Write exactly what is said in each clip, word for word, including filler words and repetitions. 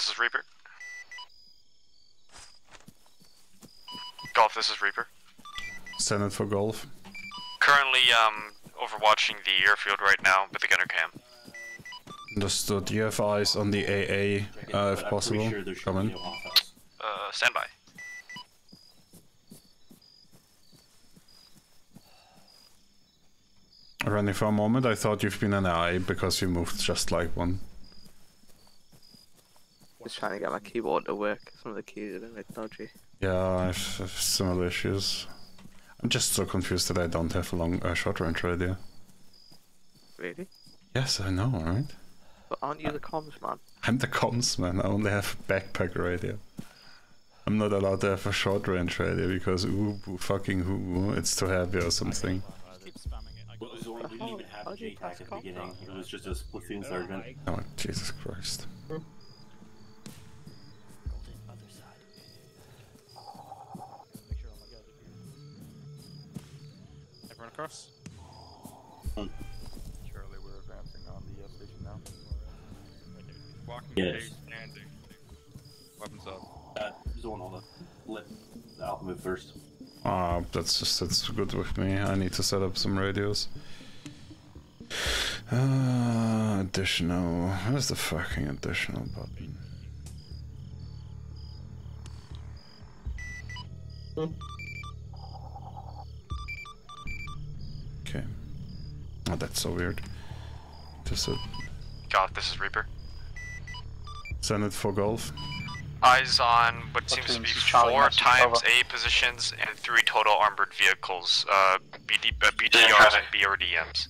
this is Reaper. Golf, this is Reaper. Send it for Golf. Currently, um, overwatching the airfield right now with the gunner cam. Understood. D F Is on the A A, uh, if possible. Sure Come in. No uh, standby. Randy, for a moment I thought you've been an A I because you moved just like one. Just trying to get my keyboard to work. Some of the keys are a bit dodgy. Yeah, I've, I've similar issues. I'm just so confused that I don't have a long uh, short range radio. Really? Yes, I know, right? But aren't you I, the comms man? I'm the comms man, I only have a backpack radio. I'm not allowed to have a short range radio because ooh, fucking ooh, it's too heavy or something. Well, it we didn't even have a J TAC at the beginning. It was just a platoon sergeant. Oh, Jesus Christ. Everyone across? Hmm. Surely we're advancing on the station now. Walking yes. Standing. Weapons up. Uh, zone on the left. I'll move first. Ah, oh, that's just that's good with me. I need to set up some radios. Uh, additional. Where's the fucking additional button? Okay. Oh, that's so weird. Just a. God, this is Reaper. Send it for Golf. Eyes on what Platoon seems to be four times A positions and three total armored vehicles, uh, B D, uh B T Rs and B R D Ms.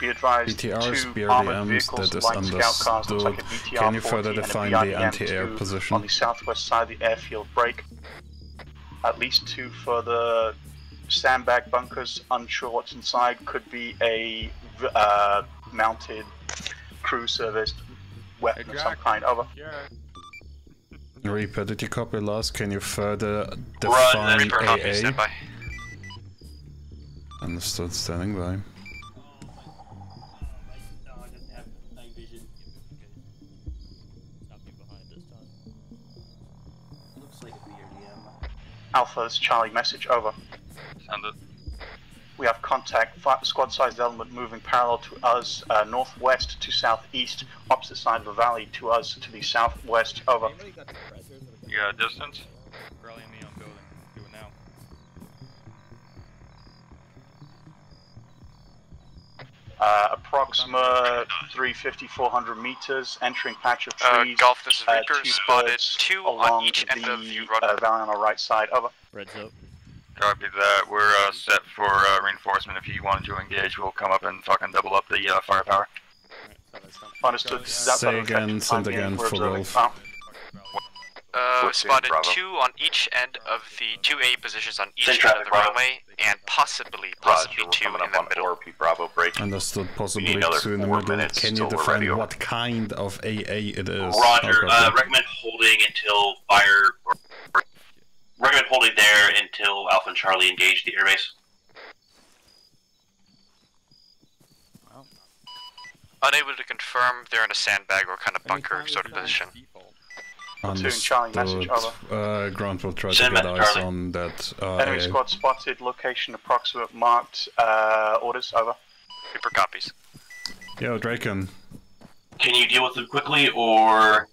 Be advised, B T Rs, two B R D Ms, armored vehicles, that is light scout cars, looks like a B T R Can you further define the anti-air position? On the southwest side of the airfield break. At least two further sandbag bunkers, unsure what's inside, could be a uh, mounted crew serviced weapon exactly. of some kind, over. Yeah. Reaper, did you copy last? Can you further define Reaper, A A? Stand by. Understood, standing by. Alpha, this is Charlie, message, over. Sounded. We have contact, squad sized element moving parallel to us, uh, northwest to southeast, opposite side of the valley to us, to the southwest, over. You got a distance? Rally me on building, do it now. Uh, approxima three fifty, four hundred meters, entering patch of trees, uh, Golf, this is uh, two spotted, two on each end the, of the uh, valley on our right side, over. Red's up. Copy that. We're uh, set for uh, reinforcement. If you wanted to engage, we'll come up and fucking double up the uh, firepower. Understood. Say again, send again for Golf. Uh, spotted two on each end of the two A positions on each end of the runway, and possibly, possibly two in the middle. Understood. Possibly two in the middle. Can you define what kind of A A it is? Roger. Uh, recommend holding until fire. Or recommend holding there until Alpha and Charlie engage the airbase. Wow. Unable to confirm they're in a sandbag or kind of bunker sort of position. Understood. Message, uh, Grant will try Send to get eyes Charlie. on that. Uh, Enemy squad spotted, location approximate, marked, uh, orders, over. Reaper copies. Yo, Draken. Can you deal with them quickly or...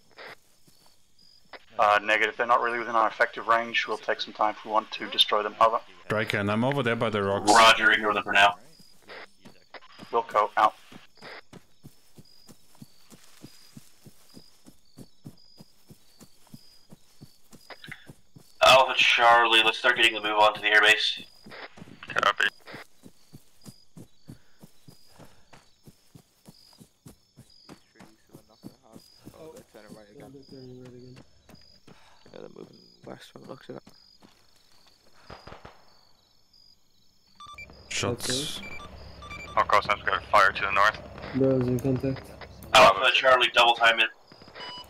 Uh, negative, they're not really within our effective range, we'll take some time if we want to destroy them, over. Draken, I'm over there by the rocks. Roger, ignore them for now. Wilco, out. Alpha Charlie, let's start getting the move on to the airbase. Copy. Oh, it's on it right again. Yeah, they're moving west from the looks of it. Shots. Of course, I'm going to fire to the north. Bro's in contact. Alpha Charlie, double time it.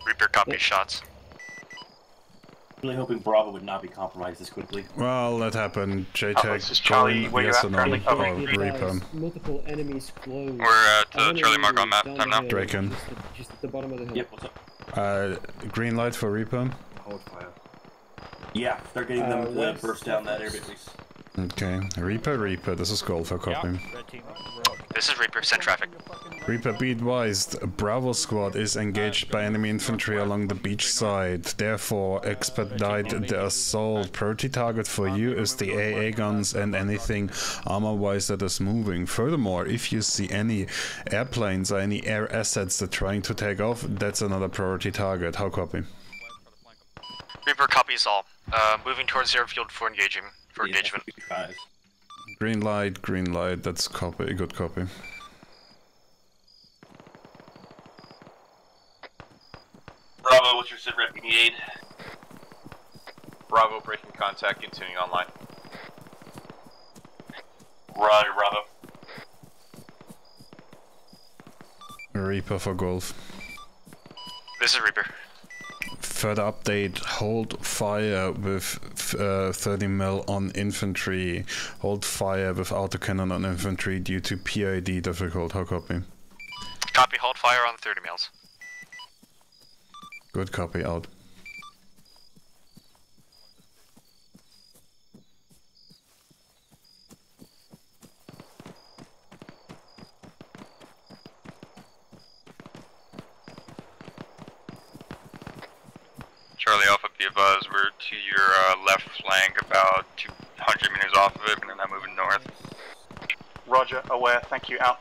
Reaper, copy yep. shots. Really hoping Bravo would not be compromised this quickly. Well, that happened. J TAC, Charlie, where yes you at? Currently covering Reaper. Multiple enemies close. We're at uh, Charlie Mark on map. Time now. Draken. Just at the bottom of the hill. Yep, what's up? Uh, green light for Reaper. Hold fire. Yeah, they're getting uh, them uh, burst down that air base. Okay, Reaper, Reaper, this is Golf, I copy. Yep. Red team, this is Reaper, send traffic. Reaper, be advised, Bravo Squad is engaged by enemy infantry along the beach side. Therefore, expedite the assault. Priority target for you is the A A guns and anything armor-wise that is moving. Furthermore, if you see any airplanes or any air assets that are trying to take off, that's another priority target. How copy? Reaper copies all. Uh, moving towards the airfield for engaging. For engagement. Yeah. Green light, green light, that's copy, good copy. Bravo, what's your SITREP, you need aid? Bravo, breaking contact, continuing online. Roger, Bravo. Reaper for Golf. This is Reaper. Further update, hold fire with uh, thirty mil on infantry, hold fire with autocannon on infantry due to P I D difficult, how copy? Copy, hold fire on thirty mils. Good copy, out. Charlie Alpha, be advised, we're to your uh, left flank, about two hundred meters off of it, and then I'm moving north. Roger, aware, thank you, out.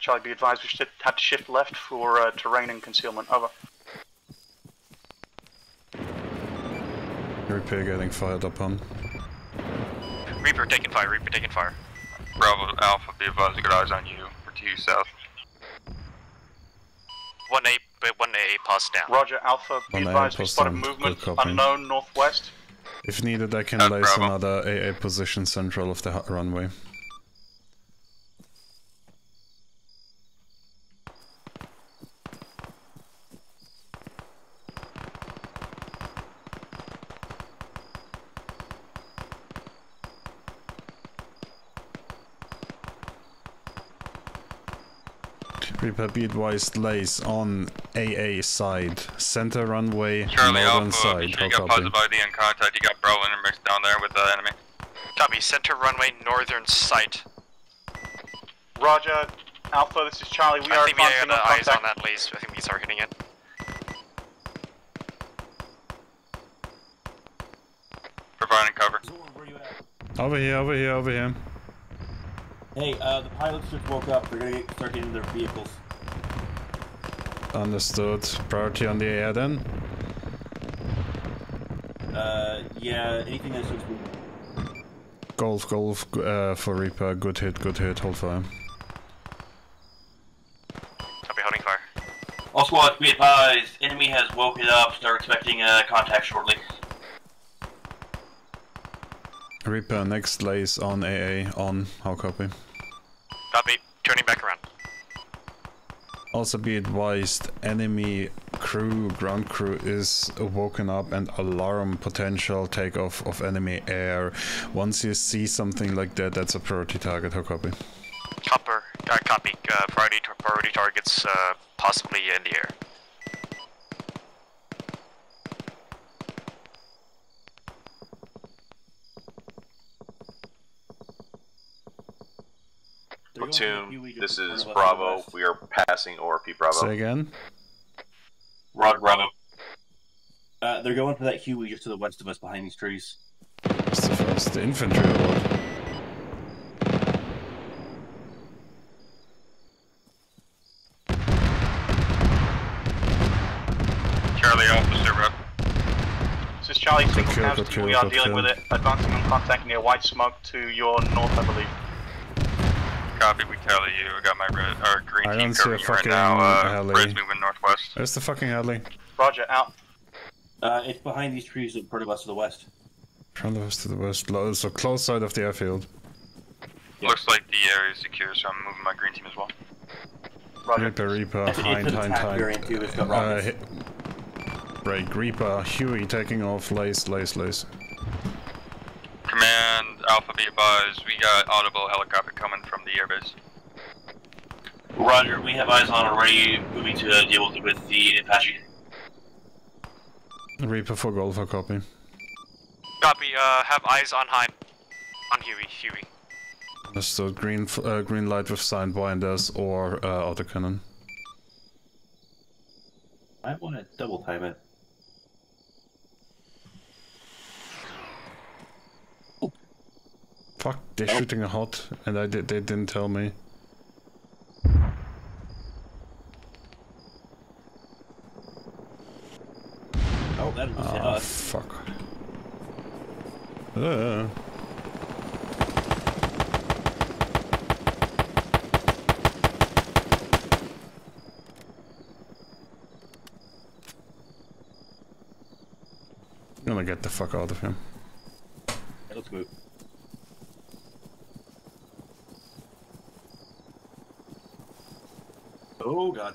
Charlie, be advised, we should have to shift left for uh, terrain and concealment. Over. Reaper getting fired upon. Reaper taking fire, Reaper taking fire. Bravo Alpha, be advised, good eyes on you. We're to you south. one A, one A pass down. Roger Alpha, be advised, we spotted movement unknown northwest. If needed, I can place another A A position central of the runway. Reaper, be advised, lays on A A side, center runway, Charlie northern Alpha, side. Charlie Alpha, you got positive I D in contact, you got Brolin and mixed down there with the enemy. Copy, center runway, northern side. Roger, Alpha, this is Charlie, we I are think advancing we on contact. I think eyes on that, please, I think these are hitting it. Providing cover. Over here, over here, over here. Hey, uh, the pilots just woke up. They're gonna get, start getting their vehicles. Understood. Priority on the air then? Uh, yeah, anything that shoots moving. Golf, golf, uh, for Reaper. Good hit, good hit. Hold fire. Copy, holding fire. All squads, be advised. Enemy has woken up. Start expecting, uh, contact shortly. Reaper, next lays on A A, on. How copy? Copy, turning back around. Also be advised, enemy crew, ground crew is woken up and alarm potential takeoff of enemy air. Once you see something like that, that's a priority target. How copy? Copper, uh, copy, uh, priority, priority targets uh, possibly in the air. Platoon, this is Bravo. We are passing O R P Bravo. Say again. Rod Bravo. Uh, they're going for that Huey just to the west of us behind these trees. It's the first infantry award. Charlie, officer, Rob. This is Charlie, single casualty. We are dealing with it. Advancing on contact near White Smoke to your north, I believe. Copy, we tally you. I got my red, or green I team covering you right now. Uh, red's moving northwest. Where's the fucking Hadley? Roger, out. Uh, it's behind these trees in front of us to the west. Front of us to the west, so close side of the airfield. Yep. Looks like the area is secure, so I'm moving my green team as well. Roger. Reaper, Reaper, Hind, Hind, Hind. Right, Reaper, Huey taking off, Lace, Lace, Lace. Command, Alpha, be advised, we got audible helicopter coming from the airbase. Roger, we have eyes on already, moving to uh, deal with the Apache. Reaper for Golf, for copy. Copy, uh, have eyes on Hind, on Huey, Huey. Understood. Green, uh, green light with sign binders or uh, autocannon. I want to double time it. Oh. Fuck! They're oh. shooting a hot, and I did. They didn't tell me. Oh, that was oh, us. Fuck. Uh. I'm gonna get the fuck out of him. Hey, let's move. Oh god.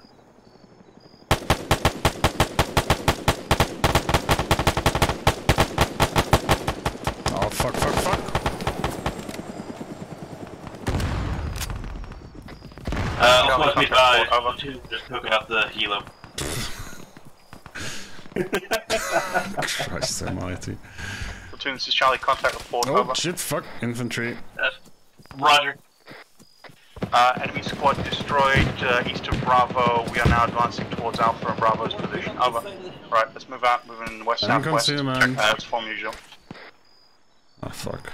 Oh fuck, fuck, fuck. Uh, I'll put me I want to just hook up the helo. Christ almighty. Platoon, this is Charlie, contact with forward. Oh, over. Shit, fuck, infantry. Uh, Roger. Uh, enemy squad destroyed uh, east of Bravo. We are now advancing towards Alpha and Bravo's position. Over. Right, let's move out, moving west, southwest. Check that out, it's form usual. Oh, fuck.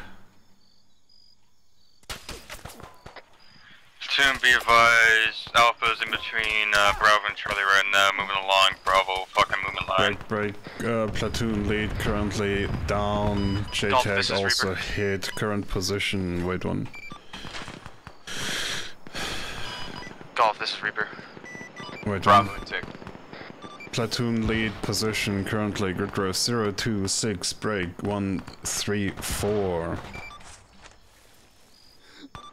Platoon, be advised, Alpha's in between uh, Bravo and Charlie right now, moving along Bravo, fucking movement line. Break, break, uh, platoon lead currently down, J TAC also Reaper. Hit, current position, wait one. Golf, this is Reaper. Wait Bravo one. Tick. Platoon lead position currently, grid row zero two six, break one three four.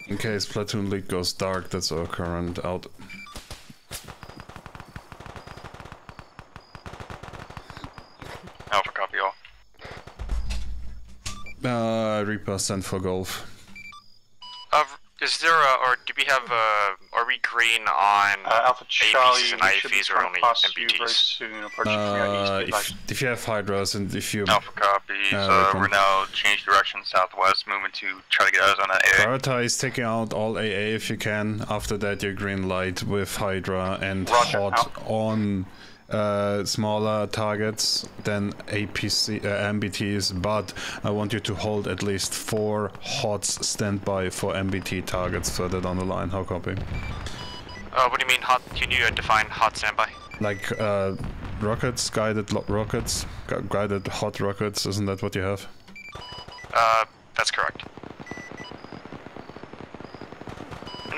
In case platoon lead goes dark, that's our current out. Alpha, copy all. Uh, Reaper sent for Golf. Uh, is there a, or do we have a, are we green on uh, Alpha Charlie, A P Cs and I F Es or only M B Ts? Soon, uh, if, if you have Hydras and if you... Alpha copies, uh, uh, we're now changed direction southwest, moving to try to get eyes on an A A. Prioritize taking out all A A if you can, after that your green light with Hydra and Roger, H O T out. On uh, smaller targets than A P C, uh, M B Ts, but I want you to hold at least four H O Ts standby for M B T targets further down the line. How copy? Uh, what do you mean H O T? Can you define H O T standby? Like uh, rockets, guided lo rockets, gu guided H O T rockets, isn't that what you have? Uh, that's correct.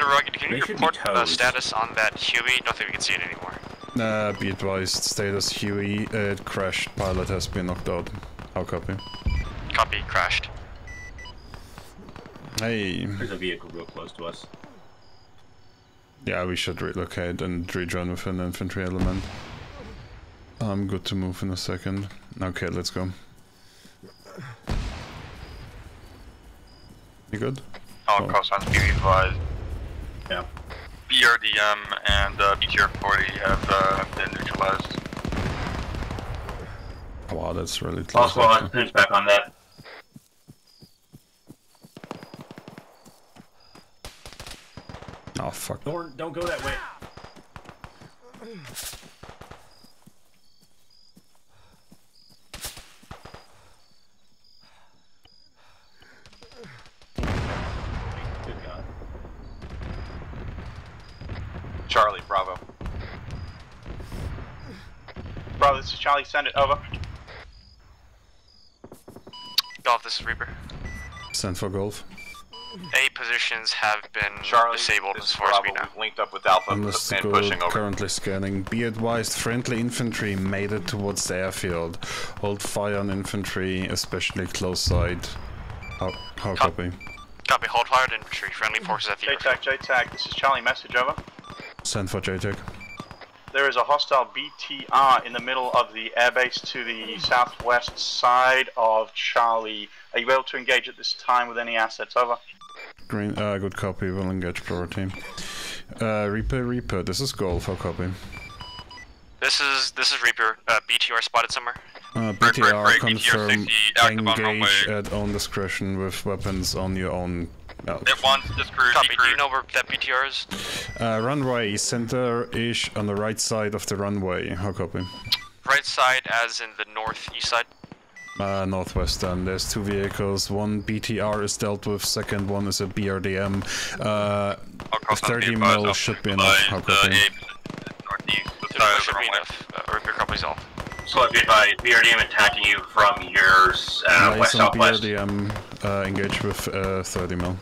Rocket, can you report the status on that Huey? Don't think we can see it anymore. Uh, be advised, status Huey, it crashed, pilot has been knocked out. How copy? Copy, crashed. Hey. There's a vehicle real close to us. Yeah, we should relocate and rejoin with an infantry element. I'm good to move in a second. Okay, let's go. You good? All cross on be advised. Yeah. B R D M and uh, B T R forty have uh, been neutralized. Wow, that's really close. Also, I'll pinch back on that. Oh fuck. Don't, don't go that way. Good God. Charlie, Bravo. Bravo, this is Charlie, send it, over. Golf, this is Reaper. Send for Golf. A positions have been Charlie, disabled as far as we know. Linked up with Alpha and pushing over. Currently scanning. Be advised, friendly infantry made it towards the airfield. Hold fire on infantry, especially close side. How, how copy? Copy, hold hard and retreat. Friendly forces at the airfield. J TAC, J TAC, this is Charlie, message over. Send for J TAC. There is a hostile B T R in the middle of the airbase to the southwest side of Charlie. Are you able to engage at this time with any assets? Over. Green, uh, good copy, we'll engage Plural team. Uh, Reaper, Reaper, this is Golf, I'll copy. This is, this is Reaper, uh, B T R spotted somewhere. Uh, B T R, confirm, engage at own discretion with weapons on your own. Oh. It wants this crew. Copy, do you know where that B T R is? Uh, runway, center-ish on the right side of the runway, how copy? Right side as in the northeast side? Uh, northwest then. There's two vehicles, one B T R is dealt with, second one is a B R D M. Uh, thirty mil should be enough, how copy? Sorry, should be enough. Uh, Reaper copies all. So I'd be by B R D M attacking you from your uh, west southwest. B R D M uh, engage with uh, thirty mil.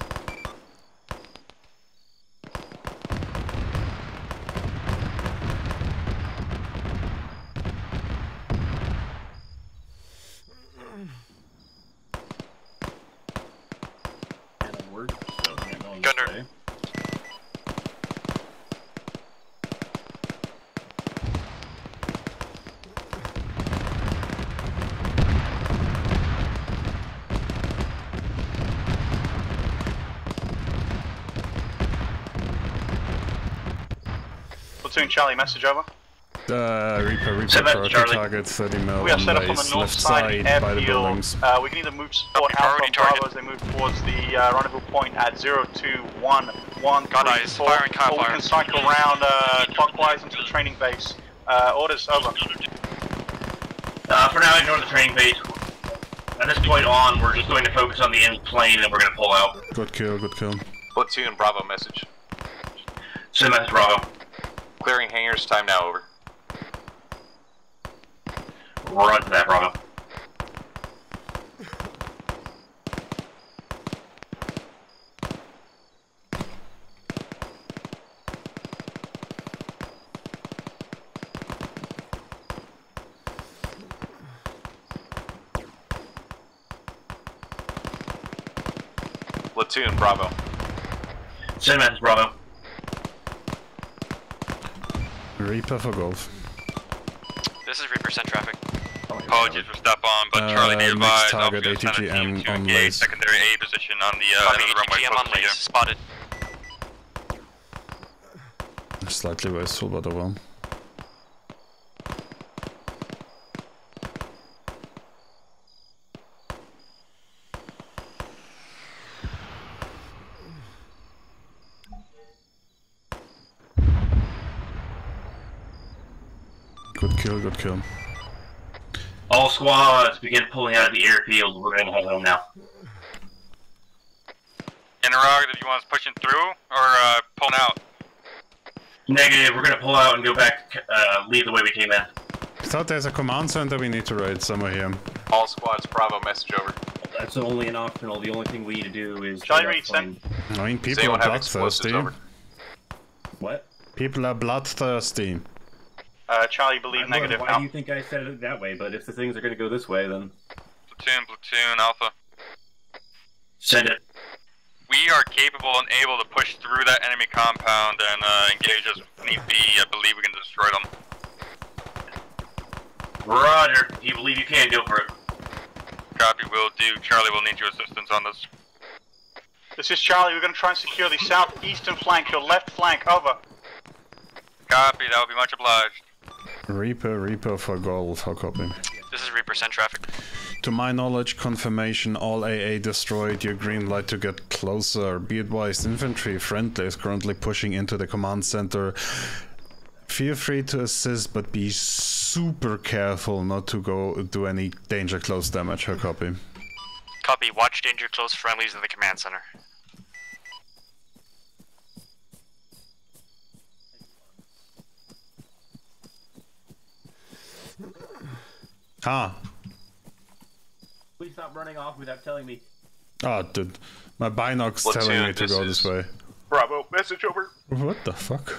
Charlie, message over. Uh, Reaper, Reaper, priority target, thirty mil. We are set up on the north side airfield. Uh, we can either move support out from Bravo as they move towards the uh, rendezvous point at zero two one one three four, or we can cycle around uh, clockwise into the training base. Uh, orders, over. Uh, for now, ignore the training base. At this point on, we're just going to focus on the in plane and we're going to pull out. Good kill, good kill. Platoon, Bravo, message. Send message, Bravo. Clearing hangars, time now, over. Run to that, Bravo. Platoon, Bravo. Cinnamon, Bravo. Reaper for Golf. This is Reaper, send traffic. Apologies for stop on, but Charlie uh, nearby. Target A T G M to on engage lace. Secondary A position on the uh, on the A T G M on lace, spotted. Slightly wasteful, but oh well. Good kill. All squads begin pulling out of the airfield. We're going to head home now. Interrogative, if you want us pushing through or uh, pulling out? Negative, we're going to pull out and go back, uh, leave the way we came in. I thought there's a command center we need to raid somewhere here. All squads, Bravo, message over. That's only an optional. The only thing we need to do is. Shall I read send? I mean, people are bloodthirsty. What? People are bloodthirsty. Uh, Charlie, believe I'm negative. Wondering why now. Do you think I said it that way? But if the things are going to go this way, then platoon, platoon, Alpha, send it. We are capable and able to push through that enemy compound and uh, engage as need be. I believe we can destroy them. Roger. You believe you can? Go for it. Copy. Will do. Charlie, will need your assistance on this. This is Charlie. We're going to try and secure the southeastern flank, your left flank. Over. Copy. That would be much obliged. Reaper, Reaper for Golf, how copy? This is Reaper, send traffic. To my knowledge, confirmation, all A A destroyed, your green light to get closer. Be advised, infantry friendly is currently pushing into the command center. Feel free to assist, but be super careful not to go do any danger close damage, how copy? Copy, watch danger close friendlies in the command center. Huh. Please stop running off without telling me. Oh, dude. My binoc's Platoon, telling me to go this way. Bravo, message over. What the fuck?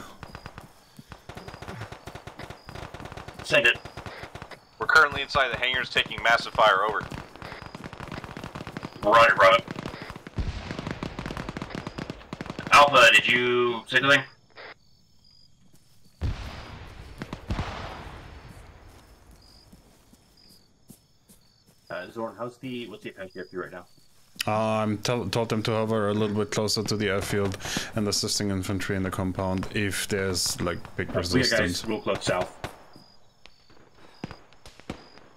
Send it. We're currently inside the hangars taking massive fire, over. Right, right. Alpha, did you say something? Uh, Zorn, how's the, what's the Apache up to right now? Uh, I'm tell, told them to hover a little bit closer to the airfield and assisting infantry in the compound if there's like big oh, resistance. We guys real close south.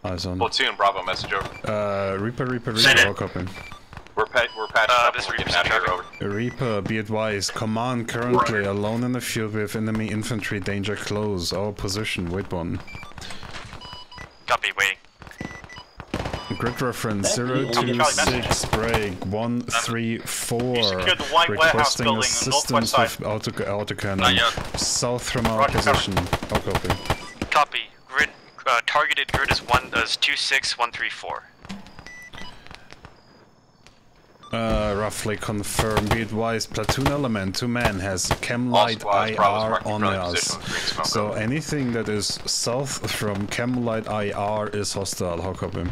Eyes on. Platoon Bravo, message over. Uh, Reaper, Reaper, Reaper, all copy. We're pa we're patching uh, up. This we're getting out of here, over. Reaper, be advised. Command currently right. alone in the field with enemy infantry danger close. Our position, wait one. Copy, waiting. Grid reference zero two six break one three four. Requesting assistance with auto autocannon south from our Roger, position. All copy. Copy. Grid uh, targeted grid is one is two six one three four. Uh, roughly confirm. Be advised, platoon element two man has chem light I R on us. So anything that is south from chem light I R is hostile. How copy?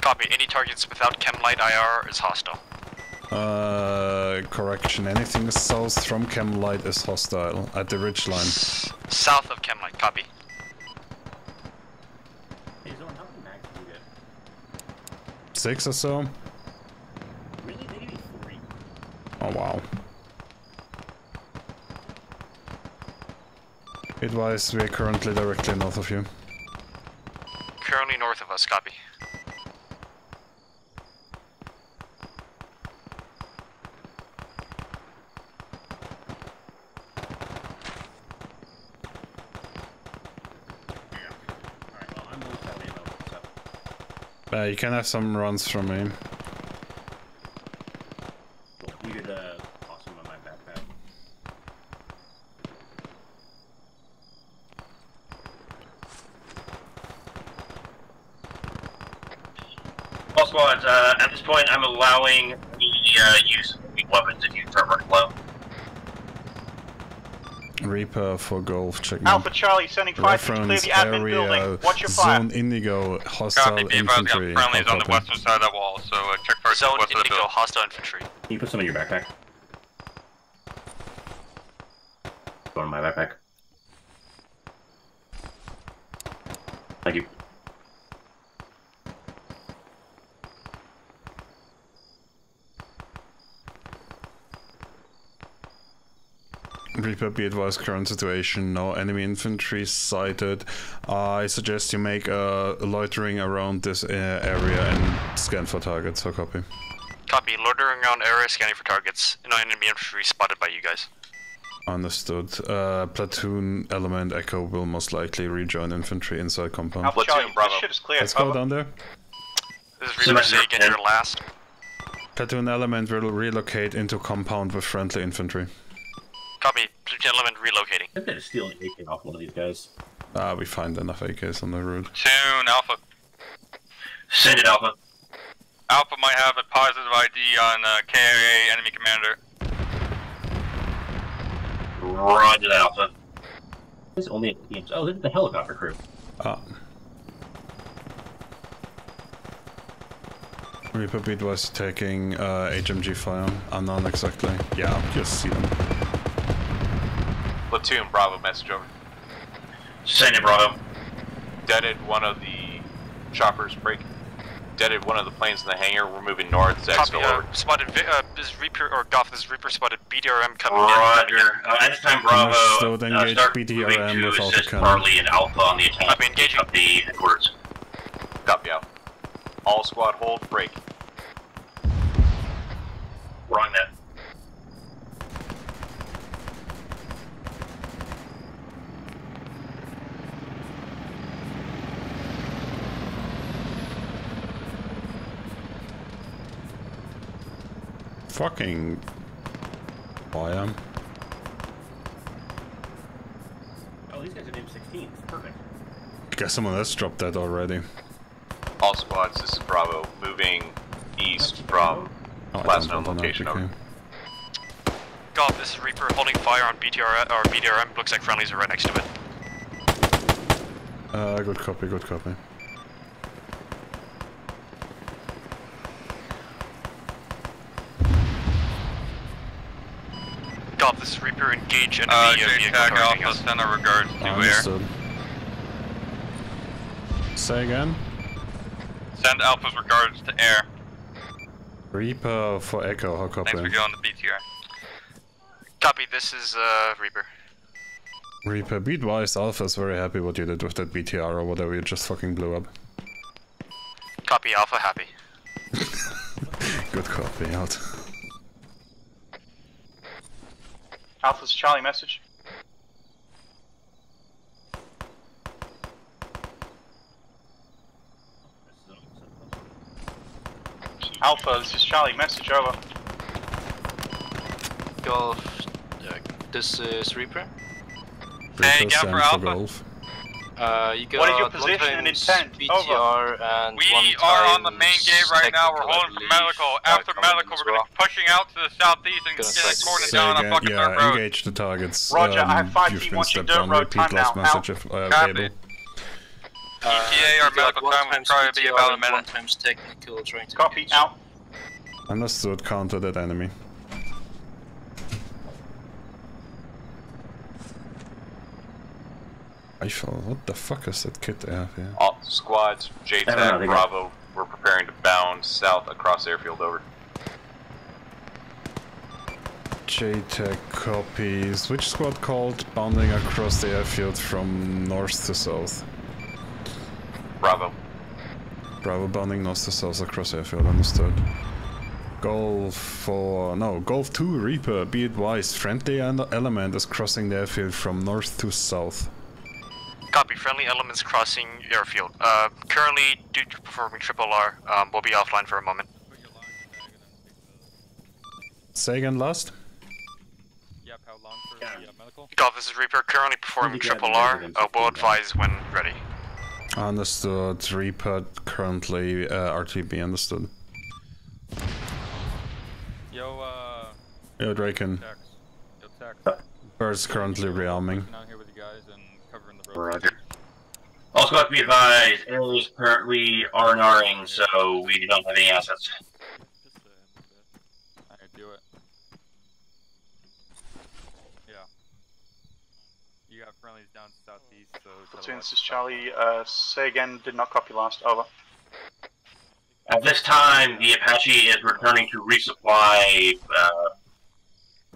Copy. Any targets without Chemlight I R is hostile. Uh, correction. Anything south from Chemlight is hostile at the ridgeline. S south of Chemlight. Copy. Hey, Zorn, how many mags do you get? Six or so. Really? They give me three. Oh wow. Advise, we are currently directly north of you. Currently north of us. Copy. Uh, you can have some runs from me. You could, uh, toss them on my backpack. All squads, uh, at this point I'm allowing the uh, use of weak weapons if you start running low. Reaper for Golf, check Alpha me. Charlie, sending five to clear the admin building. Watch your fire. Zone Indigo, hostile Copy, infantry. Friendly is on the western side of that wall, so uh, check first. Zone Indigo, building. Hostile infantry. Can you put some in your backpack? Go in my backpack. Thank you. Reaper, be advised, current situation, no enemy infantry sighted. Uh, I suggest you make a loitering around this uh, area and scan for targets, so copy. Copy, loitering around area, scanning for targets. No enemy infantry spotted by you guys. Understood. Uh, platoon element Echo will most likely rejoin infantry inside compound. Now, platoon, Bravo. This shit is clear. Let's Bravo. Go down there. This is Reaper, so you get your last. Platoon element will relocate into compound with friendly infantry. Copy, gentlemen, relocating. I'm gonna steal an A K off one of these guys. Ah, uh, we find enough A Ks on the road. Platoon Alpha. Send it, Alpha. Alpha might have a positive I D on uh, K I A enemy commander. Roger that, Alpha. This is only a team. Oh, this is the helicopter crew. Ah. Reaper Beat was taking uh, H M G fire. Unknown exactly. Yeah, just see them. Platoon Bravo, message over. Send it, Bravo. Deaded one of the choppers, break. Deaded one of the planes in the hangar. We're moving north. Copy. Uh, spotted. Uh, this Reaper or Goff. This Reaper spotted B D R M coming Roger. in. Roger. Uh, next time, Bravo. So then uh, start B D R M with assist Charlie and Alpha on the attack. Copy. Engaging. Up the headquarters. Copy out. All squad hold. Break. We're on that. Fucking biome. Oh, these guys are named sixteen. Perfect. I guess someone else dropped that already. All squads, this is Bravo, moving east from oh, last known location. Over. God, this is Reaper holding fire on B T R or B D R M. Looks like friendlies are right next to it. Uh, good copy. Good copy. Golf, this is Reaper, engage enemy uh, vehicle targeting us. Send our regards to Understood. Air. Say again? Send Alpha's regards to air. Reaper for Echo, how copy? Thanks for going to B T R. Copy, this is uh, Reaper. Reaper, be advised, Alpha is very happy what you did with that B T R or whatever you just fucking blew up. Copy, Alpha happy. Good copy, out. Alpha's Charlie, message. Alpha, this is Charlie, message, over. Golf, uh, this is Reaper. Hey, go for Alpha. Golf. Uh, you got what is your position and intent? B T R and we are on the main gate right now. We're holding for medical. After medical, we're going to be pushing out to the southeast and get cornered down on fucking dirt road. Yeah, engage the targets. Roger, I have five team watching dirt road. Time now. Copy. E T A or medical time will probably be about a minute. Times technical trying to copy out. Understood. Counter that enemy. What the fuck is that kid out here? All squads, J TAC, Bravo, we're preparing to bound south across airfield, over. J TAC copies. Which squad called bounding across the airfield from north to south? Bravo. Bravo bounding north to south across airfield, understood. Golf four, no, Golf two, Reaper, be advised, friendly element is crossing the airfield from north to south. Copy, friendly elements crossing airfield. Uh, currently, due to performing triple R, um, we'll be offline for a moment. Say again, last? Yep, how long for yeah. the uh, medical? Golf, this is Reaper, currently performing triple R. Uh, we'll advise when ready. Understood, Reaper, currently uh, R T B, understood. Yo, uh... Yo, Draken. Tax. Yo, tax. Uh, Bird's currently rearming. Roger. All squads be advised, A A is currently R and Ring, so we don't have any assets. I can do it. Yeah. You got friendlies down southeast, so... Platoon, this is Charlie. Uh, say again, did not copy last, over. At this time, the Apache is returning to resupply. Uh,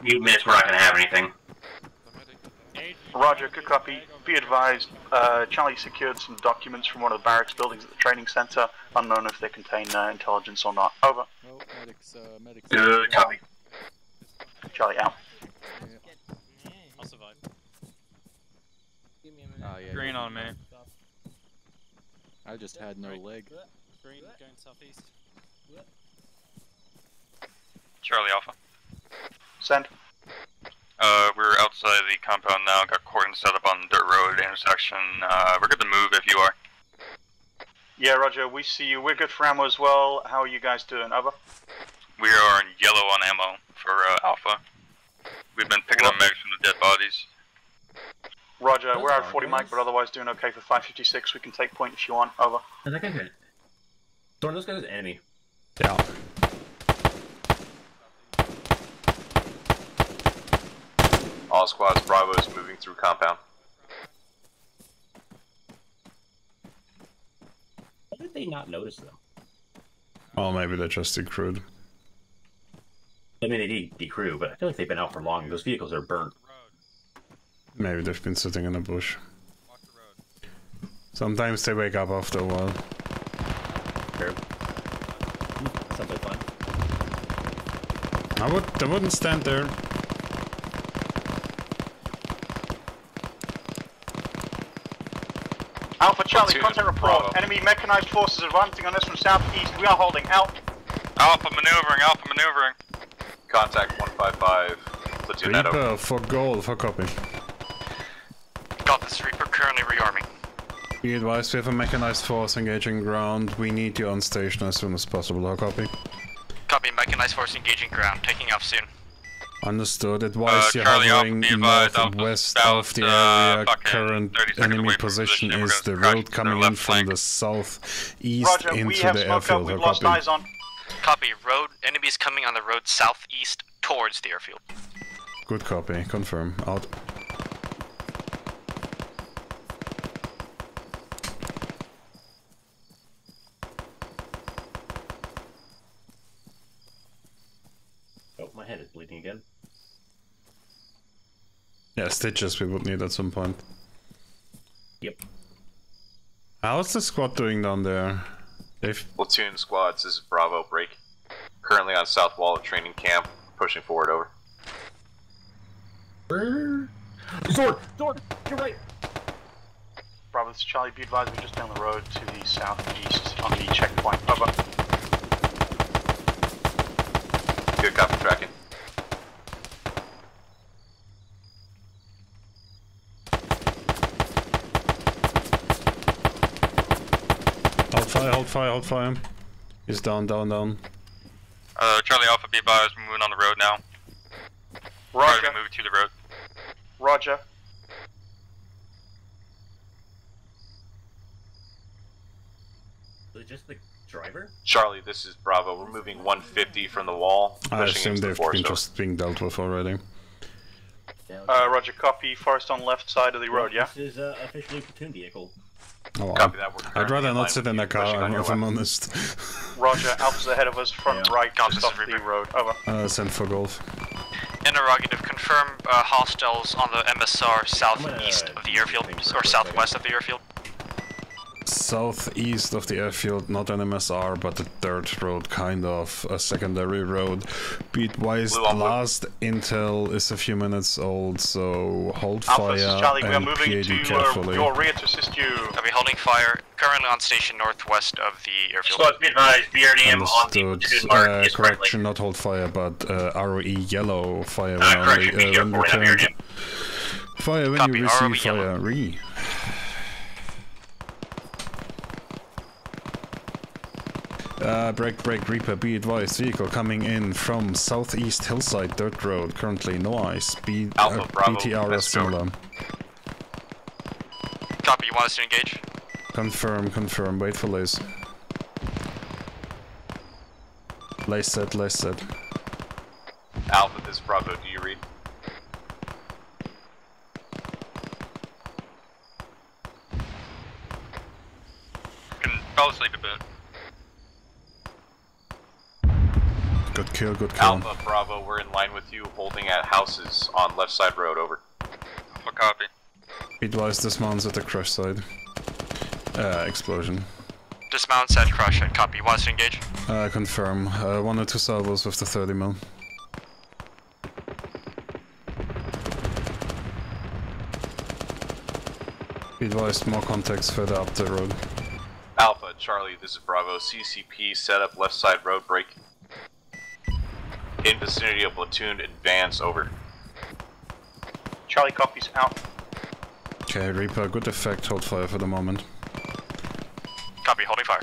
few minutes, we're not going to have anything. Roger, good copy. Be advised, uh, Charlie secured some documents from one of the barracks buildings at the training center. Unknown if they contain uh, intelligence or not. Over. No, medics, uh, medics. Good copy. Charlie out. Yeah. I'll survive. Give me a minute. Oh, yeah, green on me. I just had no leg. Green going southeast. Charlie Alpha. Send. Uh, we're outside the compound now, got cordon set up on the dirt road intersection. Uh, we're good to move if you are. Yeah, Roger, we see you. We're good for ammo as well. How are you guys doing, over? We are in yellow on ammo for uh, Alpha. We've been picking up mags from the dead bodies. Roger, we're out forty mic, but otherwise doing okay for five fifty-six. We can take point if you want, over. I think I can. Don't those guys as enemy. Yeah. All squads, Bravo is moving through compound. How did they not notice them? Oh, maybe they just decrewed. I mean, they did decrew, but I feel like they've been out for long. Those vehicles are burnt. Maybe they've been sitting in a bush. Sometimes they wake up after a while. Sure. Sounds like fun. I, would, I wouldn't stand there. Alpha Charlie, contact report. Bravo. Enemy mechanized forces advancing on us from southeast. We are holding out. Alpha maneuvering, Alpha maneuvering. Contact one five five. Platoon that over. For gold, for copy. Got this, Reaper currently rearming. Be advised, we have a mechanized force engaging ground. We need you on station as soon as possible. How copy? Copy, mechanized force engaging ground. Taking off soon. Understood. Advised uh, you're hovering north and west of the area. Uh, Current enemy position is the road coming in from the south east into the airfield. We've lost eyes on. Copy. Road enemies coming on the road southeast towards the airfield. Good copy. Confirm. Out. Oh, my head is bleeding again. Yeah, stitches we would need at some point. Yep. How's the squad doing down there? Dave? Platoon squads, this is Bravo break. Currently on south wall of training camp, pushing forward, over. Sword! Sword! You're right! Bravo, this is Charlie, be advised we're just down the road to the southeast on the checkpoint. Over. Good copy, tracking. Hold fire, hold fire, hold fire. He's down, down, down. Uh, Charlie Alpha, be advised, moving on the road now. Roger. Move to the road. Roger. Logistic driver? Charlie, this is Bravo. We're moving one fifty from the wall. I assume they've been just being dealt with already. Uh, Roger, copy. Forest on left side of the road, yeah? This is uh, officially a platoon vehicle. Oh, copy that. I'd rather not sit in that car, I'm if I'm honest. Roger, Alpha's ahead of us, front yeah. right, just off the road, over. Uh, send for Golf. Interrogative, confirm uh, hostiles on the M S R southeast of the airfield, or southwest of the airfield. Southeast of the airfield, not an M S R, but the dirt road, kind of a secondary road. Be advised, last intel is a few minutes old, so hold fire. Alpha, Charlie, we are moving to your rear to assist you. I'll be holding fire, currently on station northwest of the airfield. So be advised, B R D M on the platoon mark is correction, not hold fire, but R O E yellow fire when returned. Fire when you receive fire. Re. Uh, break, break, Reaper, be advised, vehicle coming in from southeast hillside dirt road, currently no ice, B Alpha, uh, Bravo, B T R is similar. Copy, you want us to engage? Confirm, confirm, wait for lace. Lace set, lace set. Alpha, this is Bravo, do you read? Can fall asleep a bit. Good kill, good kill. Alpha, Bravo, we're in line with you, holding at houses on left side road, over. Alpha, copy. Advise dismounts at the crush side. Uh, explosion. Dismounts at crush side, copy. You want us to engage? Uh, confirm. Uh, one or two salvos with the thirty mil. Advise more contacts further up the road. Alpha, Charlie, this is Bravo. C C P, set up left side road, break. In vicinity of platoon, advance, over. Charlie copies out. Okay, Reaper, good effect, hold fire for the moment. Copy, holding fire.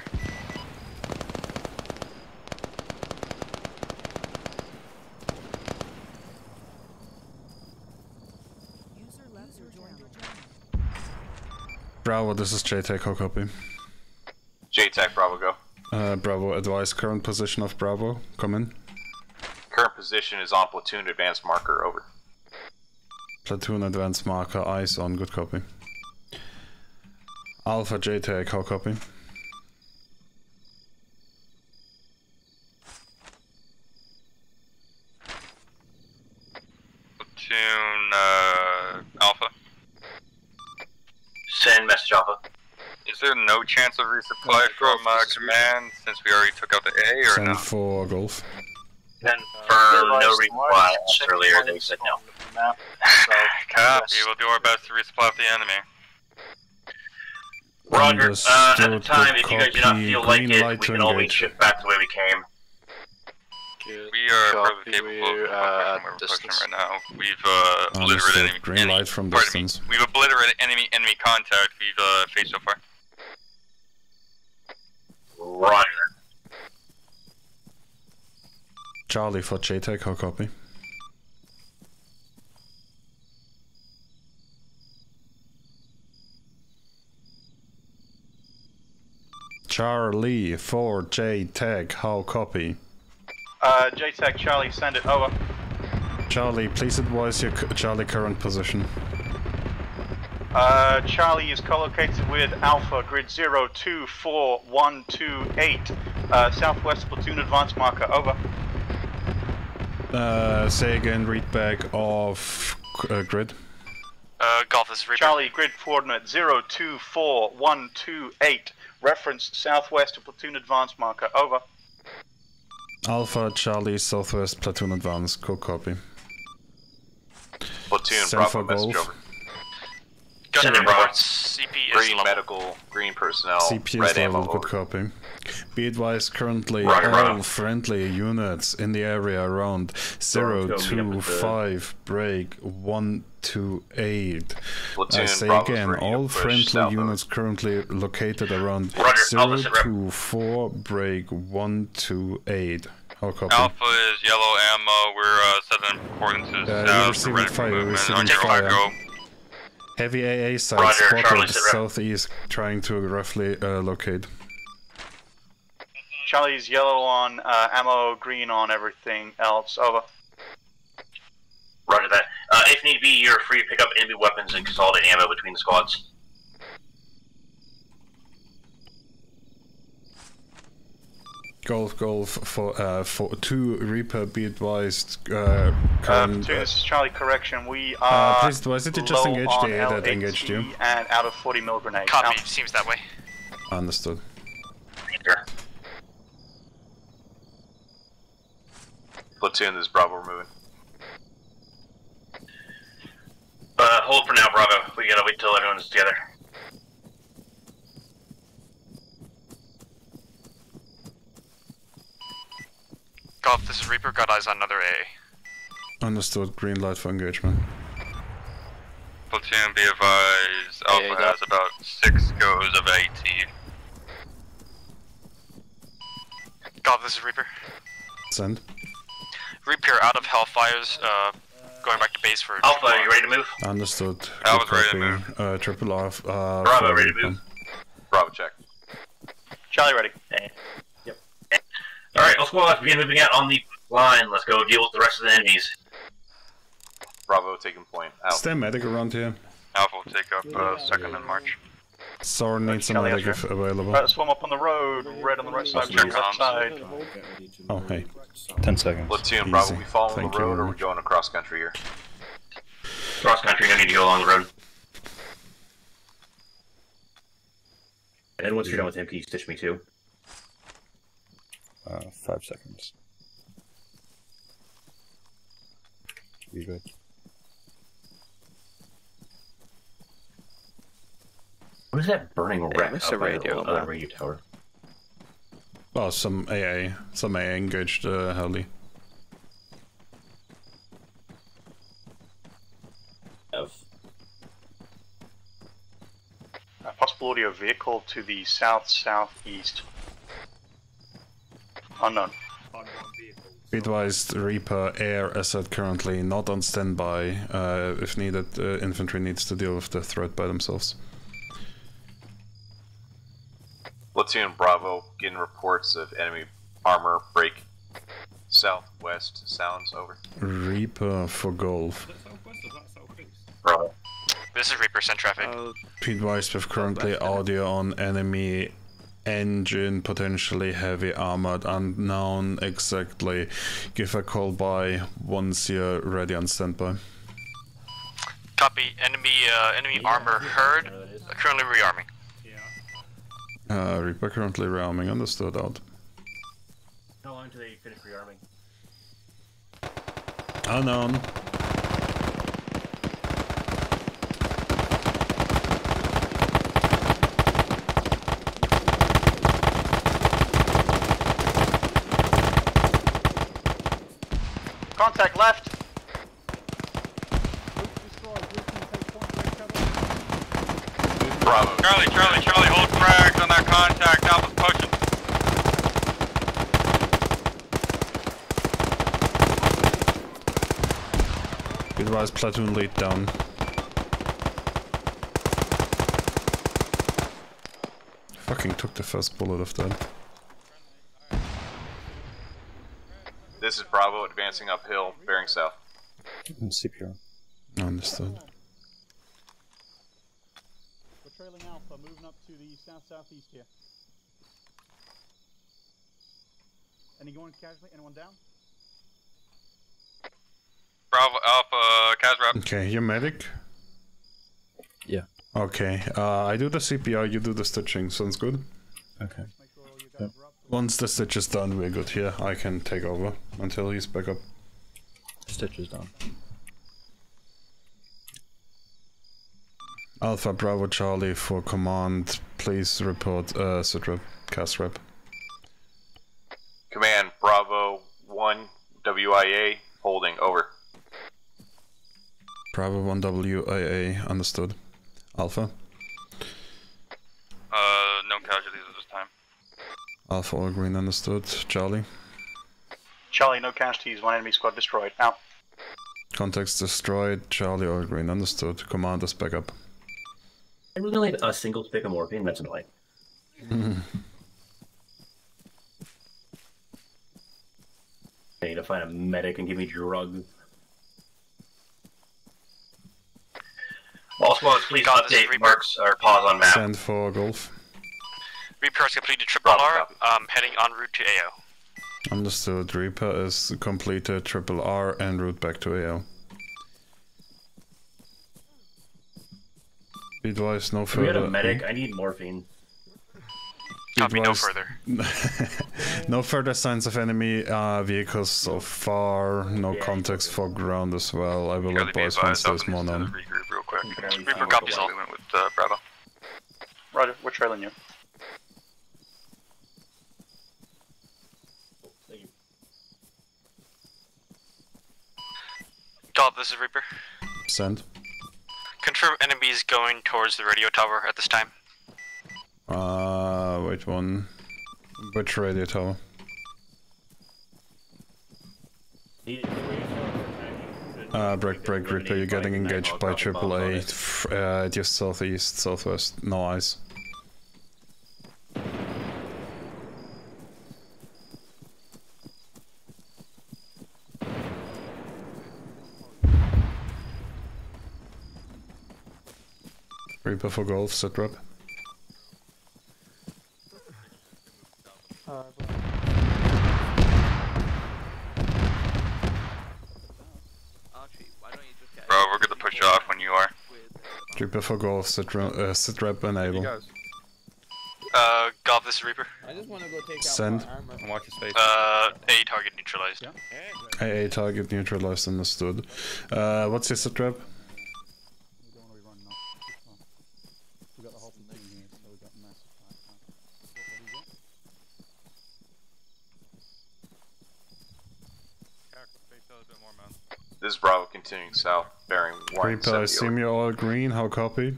Bravo, this is J TAC, how copy? J TAC, Bravo, go. Uh, Bravo, advise current position of Bravo, come in. Current position is on platoon advance marker, over. Platoon advance marker, eyes on, good copy. Alpha, J TAC, how copy? Platoon, uh, Alpha. Send message, Alpha. Is there no chance of resupply from uh, command since we already took out the A, or Send no? Send for Golf. Confirm, uh, no requad earlier, they said no. Map, so copy, we'll do our best to resupply the enemy. Roger, uh, at the time, if you guys do not feel like it, we can always shift back the way we came. Good. We are probably capable of uh, where we're pushing right now. We've uh, obliterated enemy, green light from distance. We've obliterated enemy enemy contact we've uh, faced so far. Roger. Charlie for J TAC, how copy? Charlie for J TAC, how copy? Uh, J TAC, Charlie, send it, over. Charlie, please advise your Charlie current position. Uh, Charlie is co-located with Alpha, grid zero two four one two eight, uh, southwest platoon advance marker, over. Uh, say again, read back of uh, grid. Uh, Golf is Reaper. Charlie, grid coordinate zero two four one two eight, reference southwest to platoon advance marker, over. Alpha, Charlie, southwest platoon advance, good copy. Platoon, Bravo, message over. Gunner reports, C P green is medical, green personnel, C P red ammo, good copy. Be advised, currently all right, friendly units in the area around zero two five break one two eight. I say again, all friendly units currently located around zero two four break one two eight. Alpha is yellow ammo, we're uh, seven according to the south, we're ready for movement. Heavy A A side Roger, spotted Charlie, southeast, trying to roughly uh, locate. Charlie's yellow on uh, ammo, green on everything else, over. Roger that. Uh, if need be, you're free to pick up enemy weapons and consolidate ammo between the squads. Golf, golf, for, uh, for two Reaper, be advised, uh, um, two, this is Charlie, correction, we are uh, please advise it to just engage the A that engaged you. And out of forty mil grenade. Copy, out. Seems that way. Understood. Sure. Platoon, this is Bravo, we're moving. Uh, hold for now, Bravo, we gotta wait till everyone's together. Golf, this is Reaper, got eyes on another A. Understood, green light for engagement. Platoon, be advised, Alpha yeah, has about six goes of eighteen. Golf, this is Reaper. Send. Reaper out of Hellfire's, uh, going back to base for... Alpha, are you ready to move? Understood. Alpha's ready to move. Uh, triple off. Uh, Bravo, ready to move. Bravo, check. Charlie, ready. Hey. Alright, all squads, begin moving out on the line. Let's go deal with the rest of the enemies. Bravo, taking point. Alpha. Is there a medic around here? Alpha will take up uh, second and march. Sorry, needs a medic if available. Alright, swarm up on the road. Red on the right side, blue left side. Oh, hey. Ten seconds. Platoon, Bravo, we following the road or we're going across country here? Cross country, no need to go along the road. And then once you're done with him, can you stitch me too? Uh, five seconds. You good? What is that burning rat? It's a radio. Uh, radio tower. Oh, some A A, some A A engaged. Uh, Heli. F. Uh, possible audio vehicle to the south southeast. Unknown. Be advised, Reaper, air asset currently not on standby. Uh, if needed, uh, infantry needs to deal with the threat by themselves. Platoon Bravo, getting reports of enemy armor break. Southwest sounds over. Reaper for Golf. Bravo. This is Reaper, send traffic. Uh, Be advised, with currently audio on enemy. Engine, potentially heavy armored, unknown exactly. Give a call by once you're ready on standby. Copy. Enemy, uh, enemy yeah, armor heard. Uh, currently rearming. Yeah. Uh, Reaper currently rearming. Understood. Out. How long do they finish rearming? Unknown. Contact left. Bravo. Charlie, Charlie, Charlie, hold frags on that contact. Alpha's pushing. Good rise, platoon lead down. Fucking took the first bullet of that. This is Bravo, advancing uphill, bearing south. And C P R. Understood. We're trailing Alpha, moving up to the south-southeast here. Anyone casually? Anyone down? Bravo Alpha, CASREP. Okay, you're medic? Yeah. Okay, uh, I do the C P R, you do the stitching, sounds good? Okay. Yep. Once the stitch is done, we're good here. I can take over until he's back up. Stitch is done. Alpha Bravo Charlie for command, please report uh, SITREP, CASREP. Command Bravo one W I A holding over. Bravo one W I A understood. Alpha. Uh, no casualties at this time. Alpha all green understood. Charlie. Charlie, no casualties. One enemy squad destroyed. Out. Contacts destroyed. Charlie all green understood. Command is back up. I really like a single stick of morphine, that's annoying. I need to find a medic and give me drugs. All squads, please update marks or pause on map. Send for Golf. Reaper has completed triple R, um, heading en route to A O. Understood, Reaper is completed triple R and route back to A O. Be advised, no further. We had a medic, I need morphine. Copy, no further. No further signs of enemy uh, vehicles so far, no yeah. Contacts for ground as well. I will advise once there's more known. Regroup real quick. Okay. Reaper copies all. We went with uh, Bravo. Roger, we're trailing you. Thank you. Golf, this is Reaper. Send. Confirm enemies going towards the radio tower at this time. Uh, wait one. Which radio tower? Uh, break, break, Reaper, you're getting engaged by triple A uh, at your southeast, southwest, no eyes. Reaper for Golf, set rep. Uh, Bro, we're gonna push off when you are. Reaper for Golf, sit, uh, sit rep enable. Uh, Golf, this is Reaper. I just wanna go take send. Out my armor. Uh, A target neutralized. Yeah. A A target neutralized, understood. Uh, what's your sit rep? This is Bravo continuing south, bearing one. Reaper, I assume you're all green, how copy?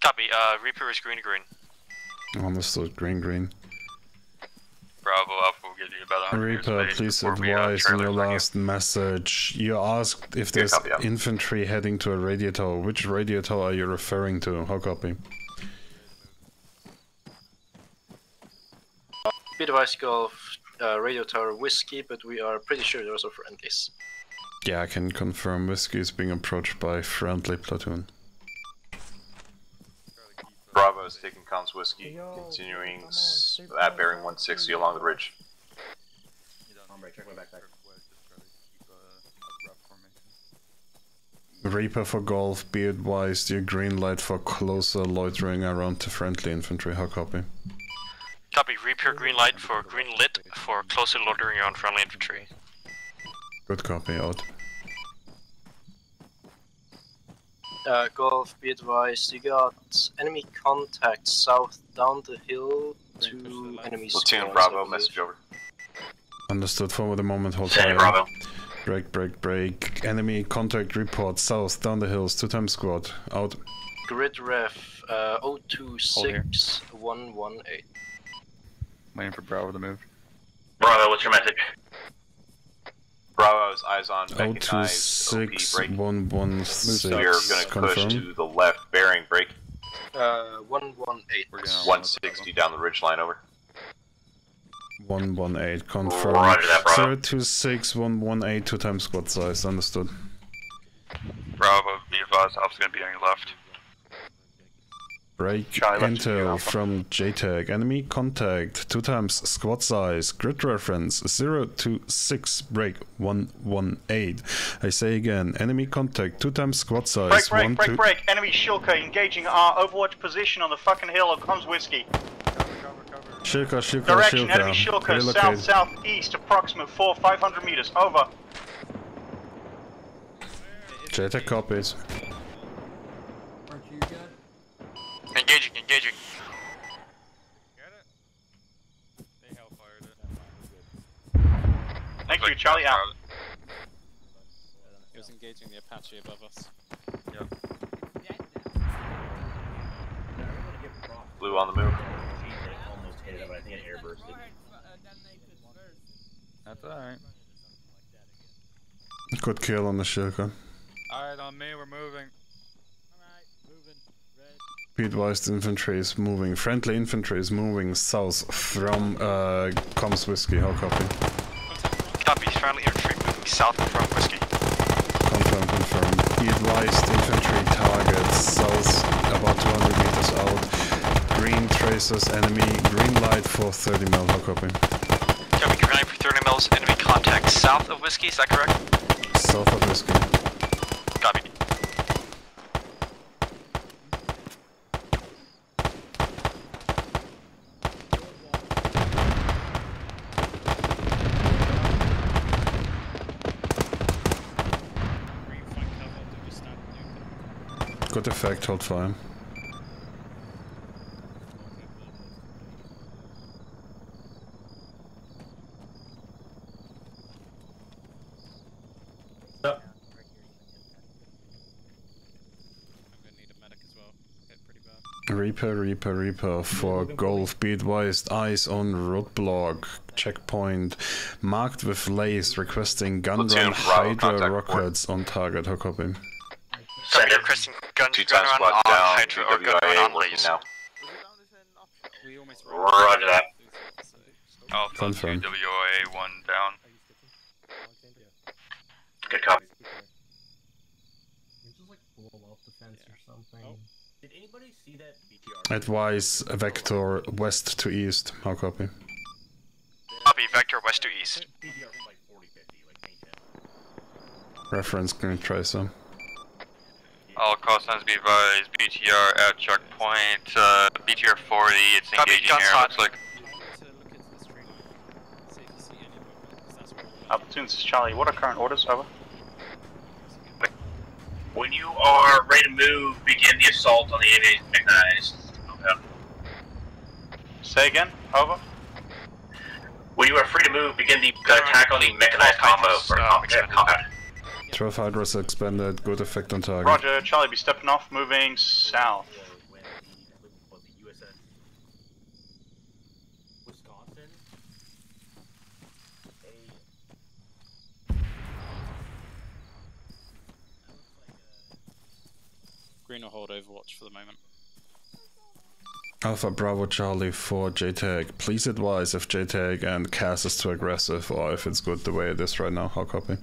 Copy, uh, Reaper is green, green. Understood, green, green. Bravo, Alpha will give you about one hundred. Reaper, please advise in your last message. You asked if there's infantry heading to a radio tower. Which radio tower are you referring to? How copy? Be advised, Golf, uh, radio tower whiskey, but we are pretty sure there are also friendlies. Yeah, I can confirm Whiskey is being approached by friendly platoon. Bravo is taking comms Whiskey, Yo, continuing on, at bearing one sixty along the ridge. Reaper for Golf, be advised, your green light for closer loitering around to friendly infantry, how copy? Copy, Reaper green light for green lit for closer loitering around friendly infantry. Good copy, out. Uh, Golf, be advised, you got enemy contact south down the hill to enemies. Platoon Bravo, message over. Understood, for the moment, hold fire. Bravo. Break, break, break. Enemy contact report south down the hills, two-time squad, out. Grid ref, uh, zero two six one one eight. Waiting for Bravo to move. Bravo, what's your message? Bravo's eyes on zero two six one one six. We are going to push to the left, bearing break. Uh, one one eight. We're going one sixty down the ridge line, over. one one eight, confirm. Roger that, Bravo. zero two six one one eight, two times squad size, understood. Bravo, be advised, Alpha's gonna be on your left. Break intel from J TAC, enemy contact, two times squad size, grid reference zero two six, break one one eight. I say again, enemy contact, two times squad size. Break, break, one, break, two... break, enemy Shilka engaging our overwatch position on the fucking hill of Comms Whiskey. Shilka, Shilka, direction, Shilka. Enemy Shilka, relocate. South, southeast, approximate four, five hundred meters, over. J TAC copies. Engaging, engaging. Got it? They hellfired it. Thank you, Charlie out. He was engaging the Apache above us. Yep. Blue on the move. But I think it airbursted. That's alright. Good kill on the Shilka. Alright, on me, we're moving. Alright, moving. Red. Be advised, infantry is moving. Friendly infantry is moving south from uh, Comms Whiskey. How copy? Copy, friendly infantry moving south from Whiskey. Confirm, confirm. Be advised, infantry targets south about two hundred meters out. Green traces, enemy, green light for thirty mil, how copy? Copy, green light for thirty mils, enemy contact south of Whiskey, is that correct? South of Whiskey. Copy. Good effect, hold fire. Reaper, Reaper, Reaper for Golf. Be advised, eyes on roadblock, checkpoint, marked with lace, requesting gun run Hydra rockets on target. Hook up him. So they're requesting gun run on Hydra or gun run on lace. Roger that. Alpha two, W I A one down. Good copy. Did anybody see that B T R? Advise vector west to east. How copy? Copy, vector west to east. Reference green tracer. All call signs be advised. B T R at checkpoint. Uh, B T R forty. It's engaging here. Looks like. Opportunities is Charlie. What are current orders? Over. When you are ready to move, begin the assault on the aviation mechanized. Okay. Say again, over. When you are free to move, begin the attack on the mechanized combo for combat. twelve Hydras expanded, good effect on target. Roger, Charlie, be stepping off, moving south. Green will hold overwatch for the moment. Alpha Bravo Charlie for J TAC. Please advise if J TAC and C A S is too aggressive or if it's good the way it is right now. How copy?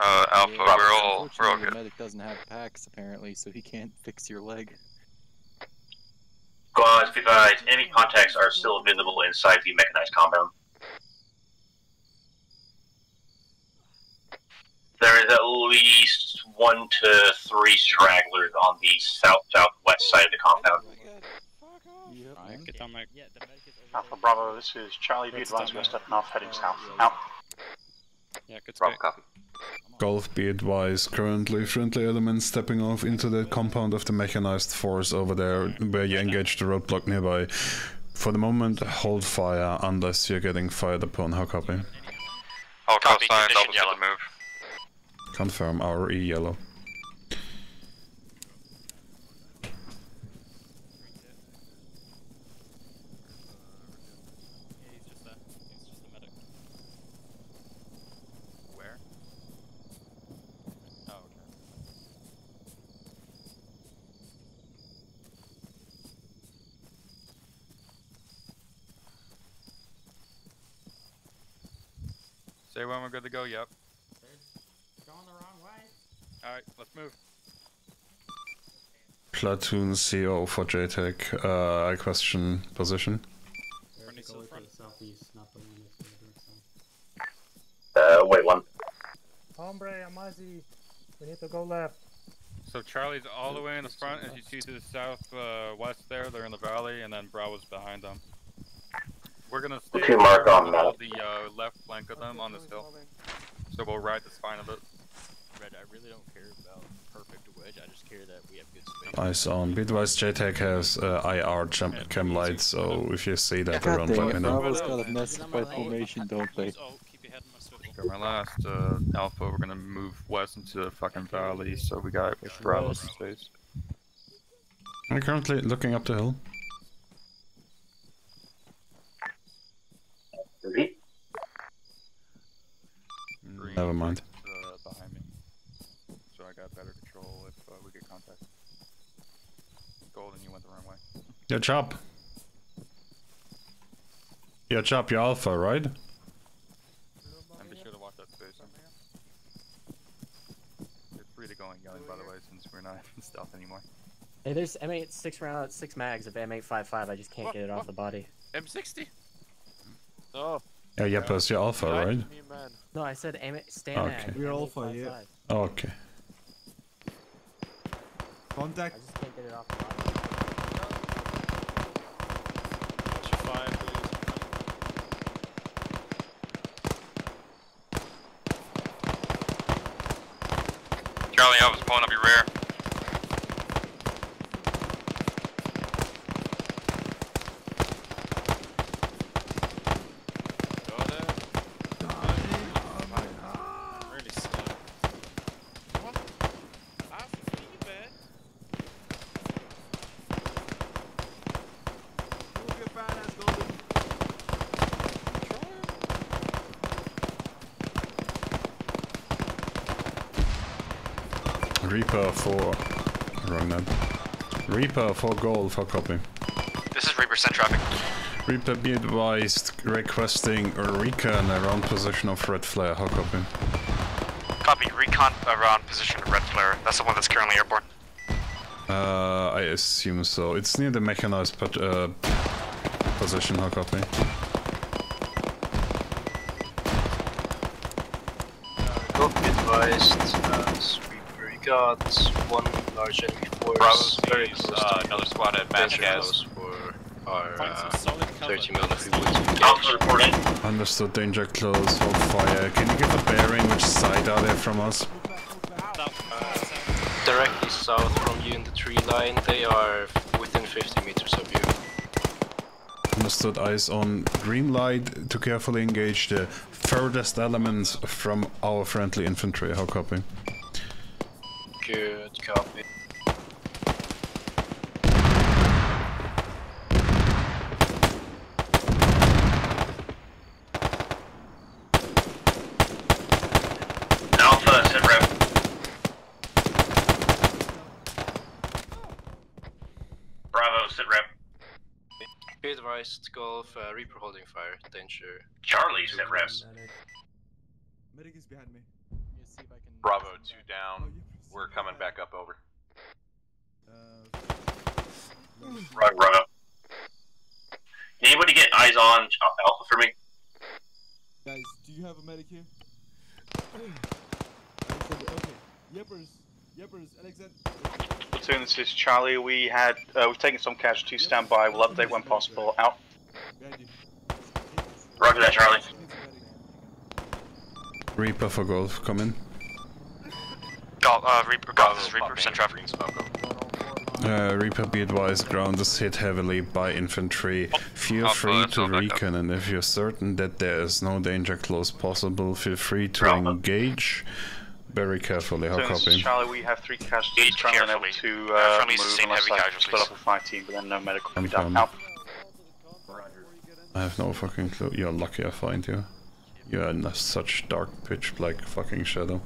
Uh, Alpha, yeah, we're all, we're all good. The medic doesn't have packs apparently, so he can't fix your leg. Squads, be advised, enemy contacts are still visible inside the mechanized compound. There is at least one to three stragglers on the south-southwest side of the compound. Yep. Right, get down there. Alpha Bravo, this is Charlie. Be advised, we're stepping off, heading south. Out. Yeah, good Bravo, copy. Golf, be advised, currently friendly elements stepping off into the compound of the mechanized force over there, where you engage the roadblock nearby. For the moment, hold fire unless you're getting fired upon. How copy? All copy, condition yellow. Move. Confirm, R O E yellow. Where? Oh, okay. Say when we're good to go, yep. They're going the wrong way. Alright, let's move. Platoon C O for J TAC, uh, I question position. Uh, wait one. Hombre, Amazi, we need to go left. So Charlie's all the way in the front, as you see to the south uh, west there, they're in the valley, and then Bravo's behind them. We're gonna stay there mark on the, the uh, left flank of them on this hill, so we'll ride the spine of it. Red, I really don't care about perfect wedge, I just care that we have good space. Nice on. Bitwise, J TAC has uh, I R chem, chem lights, so if you see that around, let me know. Bravo's got a nice white formation, don't they? Our last uh, alpha, we're gonna move west into the fucking valley, so we got Bravo space. I'm currently looking up the hill. Green. Never mind. Uh, behind me, so I got better control if uh, we get contact. Golden, you went the wrong way. Yo, Chop. Yo, Chop, your alpha, right? Going going by the way, since we're not in stealth anymore. Hey, there's M eight six round six mags of M eight fifty-five. I just can't what, get it what? off the body. M sixty. Oh. Yeah, yeah, plus your alpha, right? Me, no, I said M stand. Okay. We're alpha, yeah. Oh, okay. Contact. I just can't get it off the body. Charlie, I was pulling up your rear. Go there. Oh my god. Really slow. What? I see you, man. Move your fat ass, Golden. Reaper for... wrong name. Reaper for goal for copy. This is Reaper, send traffic. Reaper be advised requesting a recon around position of red flare, how copy? Copy, recon around position of red flare, that's the one that's currently airborne. Uh, I assume so. It's near the mechanized uh, position, how copy? Copy advised, uh, got one large enemy force, very close uh, another squad at Magic As for our uh, thirty mil reporting. Understood, danger close, hold fire. Can you give a bearing, which side are they from us? Uh, directly south from you in the tree line, they are within fifty meters of you. Understood, eyes on green light to carefully engage the furthest elements from our friendly infantry, how copy? Good copy. Alpha, SITREP. Bravo, SITREP. Be advised, Golf, uh, Reaper holding fire, danger. Charlie, SITREP. Medic is behind me. Bravo, two down. We're coming back up, over. Uh, right, right up. Anybody get eyes on Alpha for me? Guys, do you have a medic here? Okay, Yeppers, Yeppers, Alexander. Platoon, this is Charlie. We had, uh, we've taken some casualties, stand by, we'll update when possible. Out. Roger that, Charlie. Reaper for Golf, come in. Uh, Reaper, God, this is Reaper, send traffic. Uh, Reaper, be advised, ground is hit heavily by infantry. Feel oh, free to recon, and if you're certain that there is no danger close possible, feel free to Bravo. engage very carefully. How so copy? Charlie, we have three casualties. Trying to move unless I split up a fire team, but then no medical can be done. Help. I have no fucking clue. You're lucky I find you. You're in such dark pitch black fucking shadow.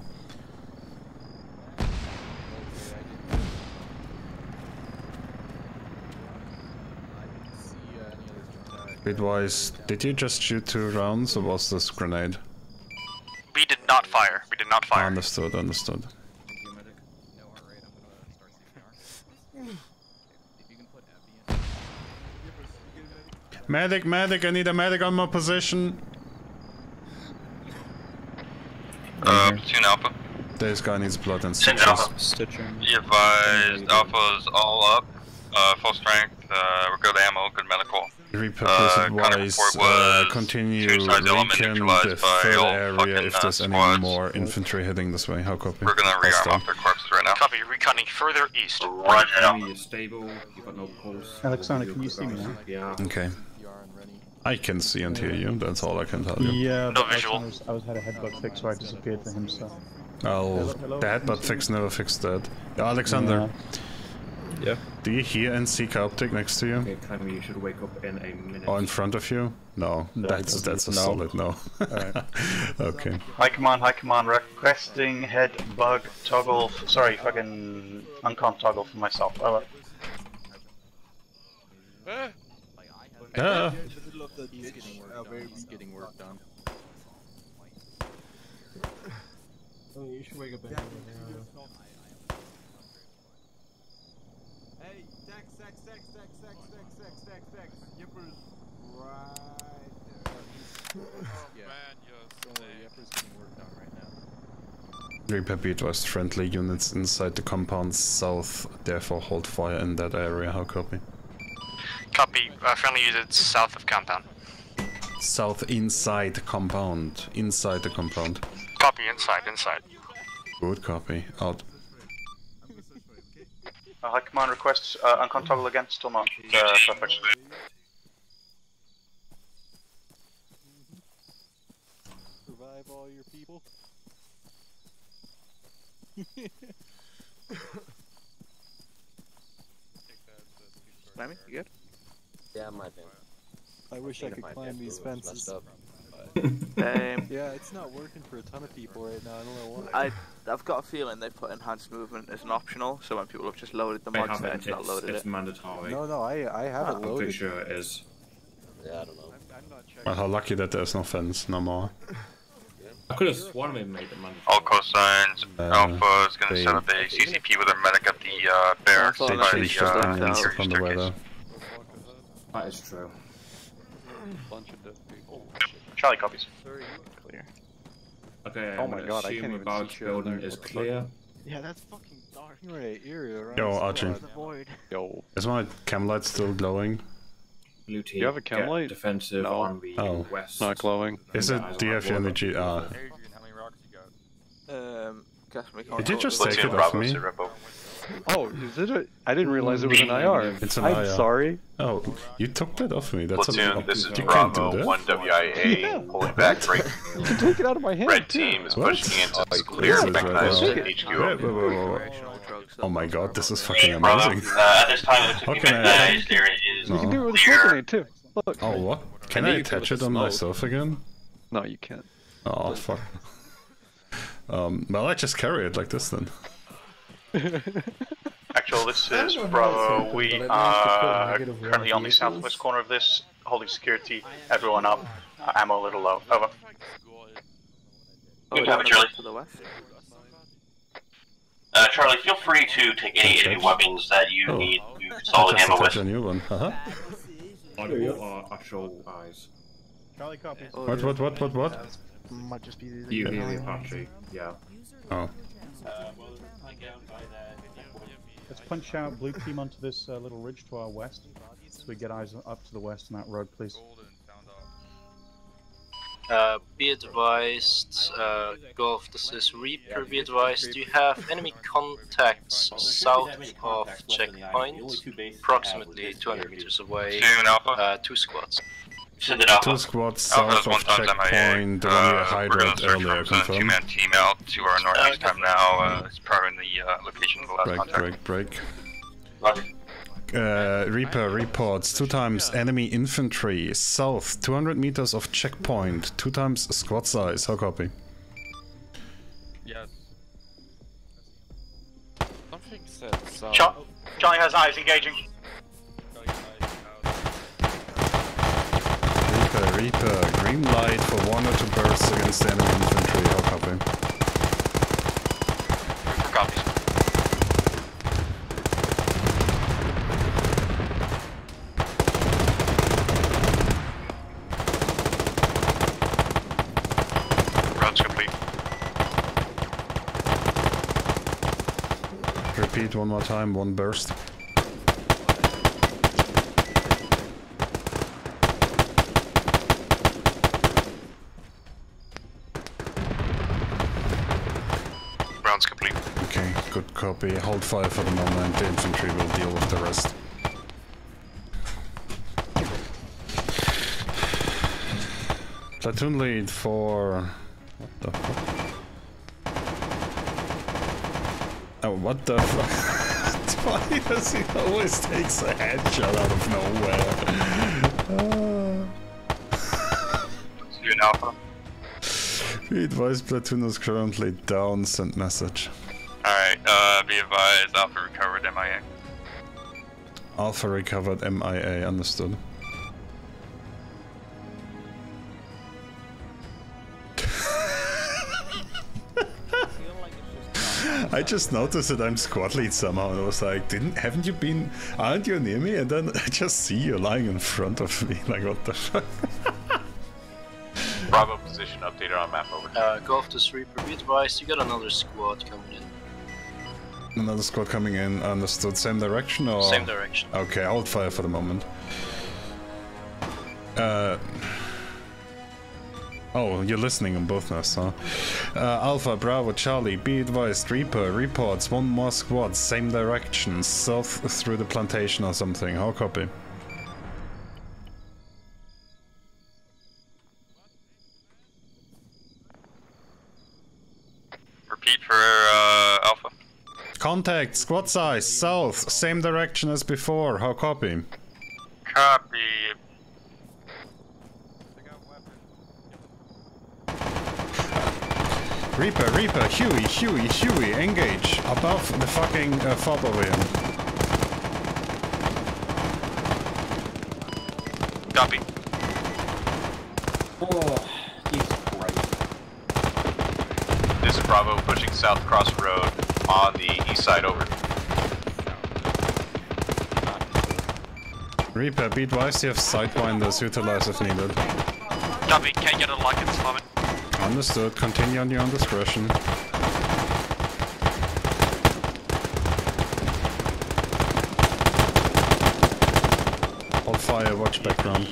Bitwise, did you just shoot two rounds or was this grenade? not fire. We did not fire. Understood, understood. Medic, medic, I need a medic on my position. Uh, platoon Alpha. This guy needs blood and stitches. You advised Alpha's all up, uh, full strength, uh, we're good ammo, good medical. Reaper, uh, wise, report was uh, continue two sides element neutralized by all area if there's uh, any more infantry heading this way. How copy? We're gonna rearm off their corpses right now. Copy, reconning further east. Roger, Alpha. You're stable, you've got no pulse. Alexander, can you see me now? Yeah. Okay. I can see and hear you, that's all I can tell you. Yeah, no visual. I, was, I was had a headbutt fix, so I disappeared for him, so... Oh, that headbutt fix never fixed that. Yeah, Alexander. Yeah. yeah? Do you hear and see optic next to you? Okay, time you should wake up in a minute. Oh, in front of you? No, no that's that's a no. solid no. Alright. Okay. High command, high command, requesting head bug toggle... F sorry, fucking... uncom toggle for myself. Oh, well. Uh. He's getting work oh, done. He's getting work done. Oh, you should wake up. Yeah, hey, Dex, Dex, Dex, Dex, Dex, Dex, Dex, Dex, Dex. Yipper's right there. Oh yeah. Man, you're so Yipper's getting work done right now. Repeat, it was friendly units inside the compound south. Therefore, hold fire in that area. How copy? Copy, uh, friendly units south of compound. South inside the compound. Inside the compound. Copy, inside, inside. Good copy, out. uh, high command requests, uh, uncon toggle again, still not. Uh, perfect. Revive all your people. Climbing, you good? Yeah, my bad. I wish I, I could climb these fences. um, yeah, it's not working for a ton of people right now, I don't know why. I, I've got a feeling they put enhanced movement as an optional, so when people have just loaded the mods, they just not loaded it's it. It's mandatory. No, no, I, I have ah, it loaded. I'm pretty sure it is. Yeah, I don't know. I'm, I'm not well, how lucky that there's no fence, no more. Yeah. I could have sworn we made it mandatory. All cosigns, uh, Alpha is going to set up a C C P with a medic at the uh, barracks by the uh, staircase. That is true. Bunch of dead people. Charlie copies. Clear. Okay, oh my god, I can't even see building is clear. Yeah, that's fucking dark. Right, area, right? Yo, Archie. Yo. Is my chem light still glowing? Blue team, you have a chem light? Defensive no. on the oh. west. Not glowing. Is it D F I and the G R? How many rocks you got? Um, guess we can't. Did you just take it off me? Oh, is it a... I didn't realize it was an I R. It's an I'm I R. sorry. Oh, you took that off me. That's Platoon, a, this is you Bravo one W I A, yeah. pulling back Draken. You can take it out of my hand. Red team is what? pushing into oh, clear mechanized right H Q. Wait, wait, wait, wait. Oh my god, this is fucking amazing. Uh, this time okay. mechanized, there it is. You can do it with a smoke grenade too. Look. Oh, what? Can I, I attach it on myself again? No, you can't. Oh, fuck. um, well, I just carry it like this then. Actual, this is Bravo. We are currently on the southwest corner of this, holding security. Everyone up. Uh, ammo a little low. Over. Good job, Charlie. Uh, Charlie, feel free to take any enemy weapons that you oh. need to solid ammo with. A new one. Uh-huh. Our actual eyes. Charlie, copy. What? What? What? What? What? Might just be the you hear the Apache? Yeah. Oh. Uh, well, let's punch out blue team onto this uh, little ridge to our west, so we get eyes up to the west on that road, please. Uh, be advised, uh, Golf, this is Reaper, be advised, do you have enemy contacts south of checkpoint, approximately two hundred meters away, uh, two squads. Two squads south of checkpoint, the one we Hydra earlier, confirmed. Two-man team out to our northeast time now, it's probably in the location of the last contact. Break, break, break. Uh, Reaper reports two times enemy infantry, south, two hundred meters of checkpoint, two times squad size, how copy? Yes. Something said south. Charlie has eyes, engaging. Reaper, green light for one or two bursts against the enemy infantry. All copy. Reaper copies. Rounds complete. Repeat one more time, one burst. Copy. Hold fire for the moment. The infantry will deal with the rest. Platoon lead for... What the fuck? Oh, what the fuck? Why does he always takes a headshot out of nowhere? uh. You an alpha? Be advised, platoon is currently down. Send message. Alright, uh, be advised, Alpha recovered M I A. Alpha recovered M I A, understood. I just noticed that I'm squad lead somehow, and I was like, didn't, haven't you been, aren't you near me? And then I just see you lying in front of me, like what the fuck? Bravo position updated on map, over. Uh, Golf to Reaper, be advised, you got another squad coming in. Another squad coming in, understood. Same direction or? Same direction. Okay, hold fire for the moment. Uh, oh, you're listening on both maps, huh? Uh, Alpha, Bravo, Charlie, be advised, Reaper, reports, one more squad, same direction, south through the plantation or something. How copy? Repeat for uh, Alpha. Contact, squad size, south, same direction as before, how copy? Copy. Reaper, Reaper, Huey, Huey, Huey, engage, above the fucking uh, F O B over here. Copy. Oh, Jesus Christ. This is Bravo pushing south crossroad. On the east side, over. Reaper, be advised you have sidewinders, utilize if needed. Copy, can't get a lock in this moment. Understood, continue on your own discretion. Hold fire, watch background.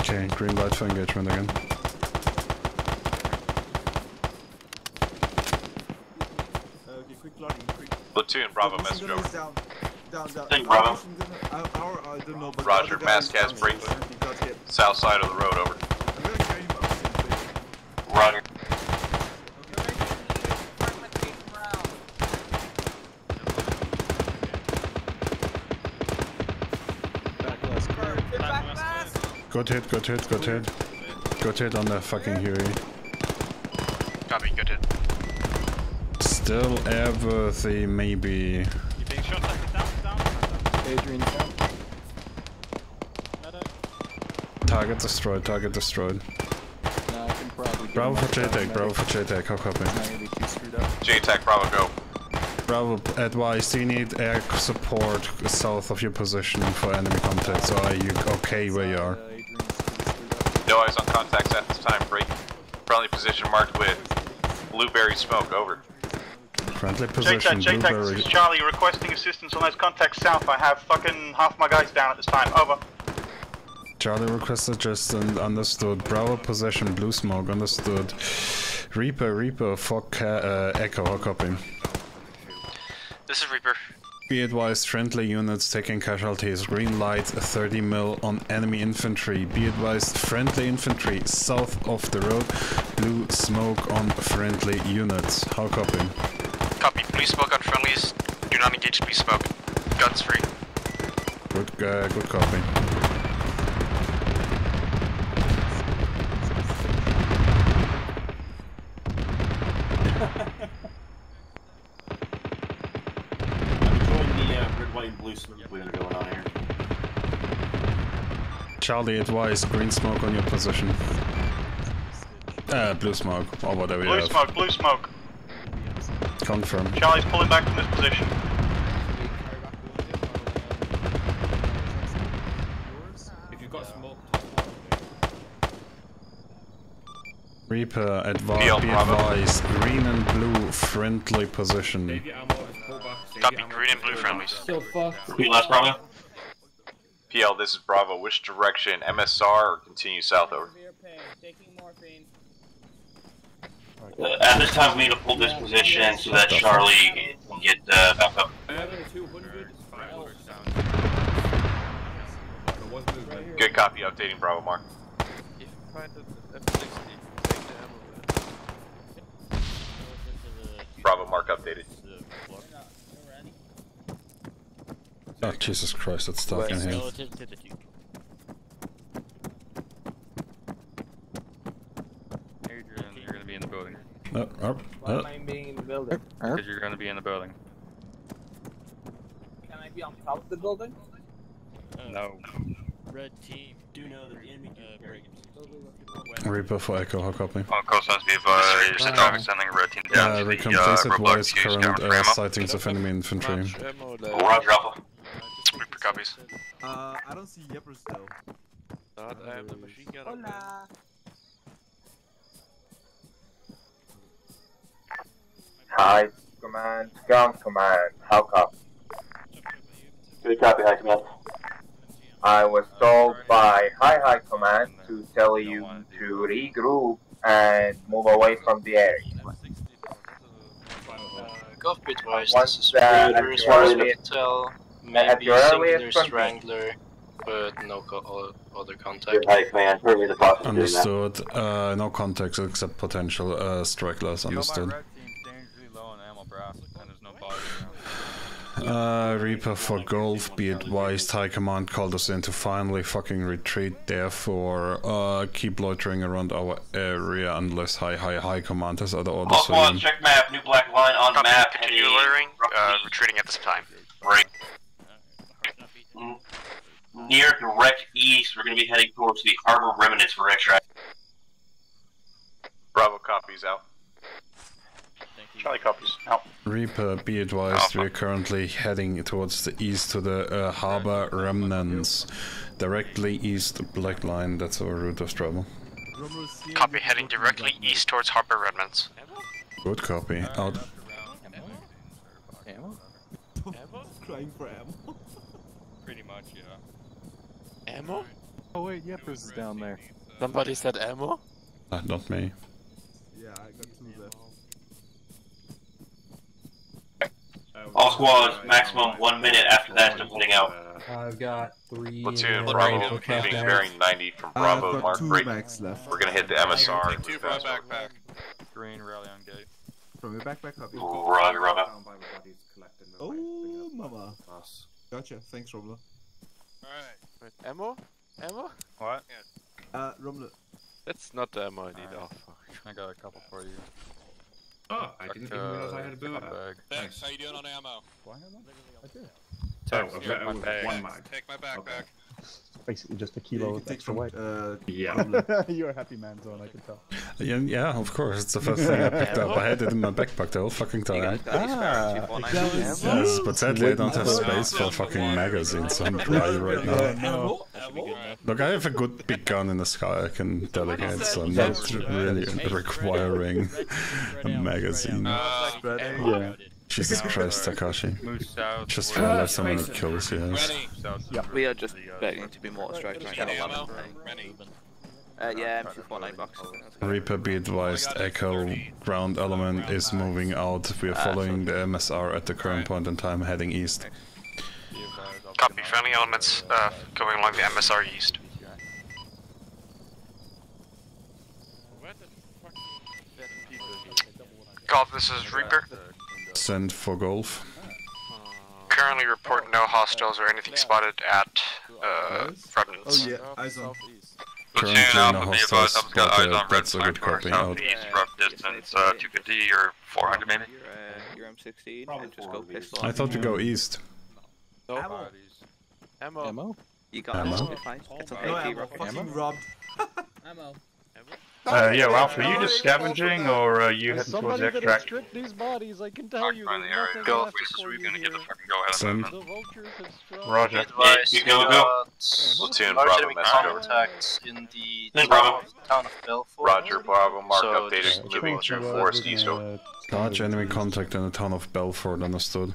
Okay, green light for engagement again. Platoon, Bravo, message over. Down, down, down. Thank you, Bravo. I don't know, but Roger, mass gas break. South side of the road, over. Roger. Good hit, good hit, good hit. Good hit on the fucking Huey. Copy, good hit. Still everything, maybe. You being shot like down, down, down. Adrian's down. Target destroyed, target destroyed. Nah, I can probably Bravo for J TAC, Bravo for J TAC, how copy? J TAC, Bravo, go. Bravo, advised, you need air support south of your position for enemy contacts. So are you okay where you are? No eyes on contacts at this time, break. Friendly position marked with blueberry smoke, over. Friendly position, J TAC, J TAC, this is Charlie requesting assistance on those contacts south. I have fucking half my guys down at this time, over. Charlie requested just and understood. Bravo possession, blue smoke, understood. Reaper, Reaper, fuck, uh, Echo, how copy? This is Reaper. Be advised, friendly units taking casualties. Green light, thirty mil on enemy infantry. Be advised, friendly infantry south of the road. Blue smoke on friendly units. How copy? Copy. Please smoke on friendlies. Do not engage. Please smoke. Guns free. Good, uh, good copy. I'm calling the uh, red, white, and blue smoke yep. Going on here. Charlie, advise green smoke on your position. Uh, blue smoke, or whatever you have. Blue smoke, blue smoke. Confirm. Charlie's pulling back from his position. If you've got smoke, Reaper, advise, be advised, green and blue friendly position. Copy, green and blue friendlies. Repeat last problem. P L, this is Bravo. Which direction? M S R or continue south over? Uh, at this time, we need to pull this position so that Charlie can get uh, back up. Good copy. Updating Bravo, Mark. Bravo, Mark updated. Oh, Jesus Christ, that's stuck in here. Adrian, you're gonna be in the building. Uh, uh, Why uh, am I being in the building? Because uh, you're gonna be in the building. Can I be on top of the building? Uh, no. Red team, do know that the enemy uh, Reaper for Echo, how copy? On coast has been advised, uh, traffic sending red team down uh, to the uh, Roblox Q's current uh, sightings of enemy infantry. Roger, Alpha. Reaper copies. Uh, I don't see Yeppers though. Thought I have the machine gun up there. Hi, command, scum command, how copy? Good copy, high command. I was told by High High Command to tell you to regroup and move away from the area. Golf bitwise, this is Reaper as far as we can tell. Maybe singular strangler, but no co other contact. High Command, permit the process. Understood. Uh, no contacts except potential uh, stragglers. Understood. Uh, Reaper for Golf, be advised, High Command called us in to finally fucking retreat, therefore uh, keep loitering around our area unless High High High Command has other orders. Golf one, check map, new black line on Copy. Map, continue loitering, uh, retreating at this time. Right. Mm. Near direct east, we're going to be heading towards the harbor remnants for extract. Bravo copies out. Charlie copies. No. Reaper, be advised, we are currently heading towards the east to the uh, harbor remnants. Directly east, black line, that's our route of travel. Copy, heading directly east towards harbor remnants. Good copy. Out. Ammo? Ammo? Crying for ammo? Pretty much, yeah. Ammo? Oh wait, Yeppers is down there. Somebody said ammo? Uh, not me. Yeah, I got two left. All squads, maximum one minute after that, they're putting out. I've got three. Platoon, Bravo, leaving bearing ninety from Bravo, Mark Great. We're gonna hit the M S R. Two from my backpack. Green, rally on gate. From your backpack, copy. Roger, Robert. Oh, mama. Gotcha, thanks, Romler. Alright. Ammo? Ammo? What? Uh, Romler. That's not the ammo I need. Oh, fuck. I got a couple for you. Oh, I didn't even realize I had a boom bag. Thanks, how you doing on ammo? Do I have one? I do. Oh, I've got one mag. Take my backpack. Basically just a kilo of extra weight. Uh, yeah. You're a happy man, Zone, I can tell. Yeah, yeah, of course, it's the first thing I picked up. I had it in my backpack the whole fucking time. Ah, yes, but sadly I don't have space for fucking magazines, so I'm dry right now. Look, I have a good big gun in the sky I can delegate, so I'm not really requiring a magazine. Yeah. Jesus Christ, Takashi. Just realize someone who kills you. Yeah. We are just begging to be more straight right now. Uh, yeah, M two forty-nine box. Reaper, be advised, Echo, ground element is moving out. We are following the M S R at the current point in time, heading east. Copy, friendly elements uh, going along the M S R east. Golf, this is Reaper. Send for Golf. Currently report no hostiles or anything spotted at uh, remnants. Oh yeah, eyes on. Currently no hostiles spotted, uh, that's a good copy. Southeast, rough distance, uh, two fifty or four hundred maybe? Your M sixteen, and just go pistol. I thought we go east. Ammo. Ammo? You got ammo. Ammo. It's an A K rocket. Fucking robbed. Ammo. Uh, yeah, Ralph, are you just scavenging, or are you heading towards the extract? Somebody these bodies, I can tell you. Golf, we're gonna get the fucking go-ahead. Roger. You go, go. Platoon, Bravo, Metro. Contacts in the town of Belfort. Roger, Bravo, Mark, updated, moving through Forest East. Large enemy contact in the town of Belfort, understood.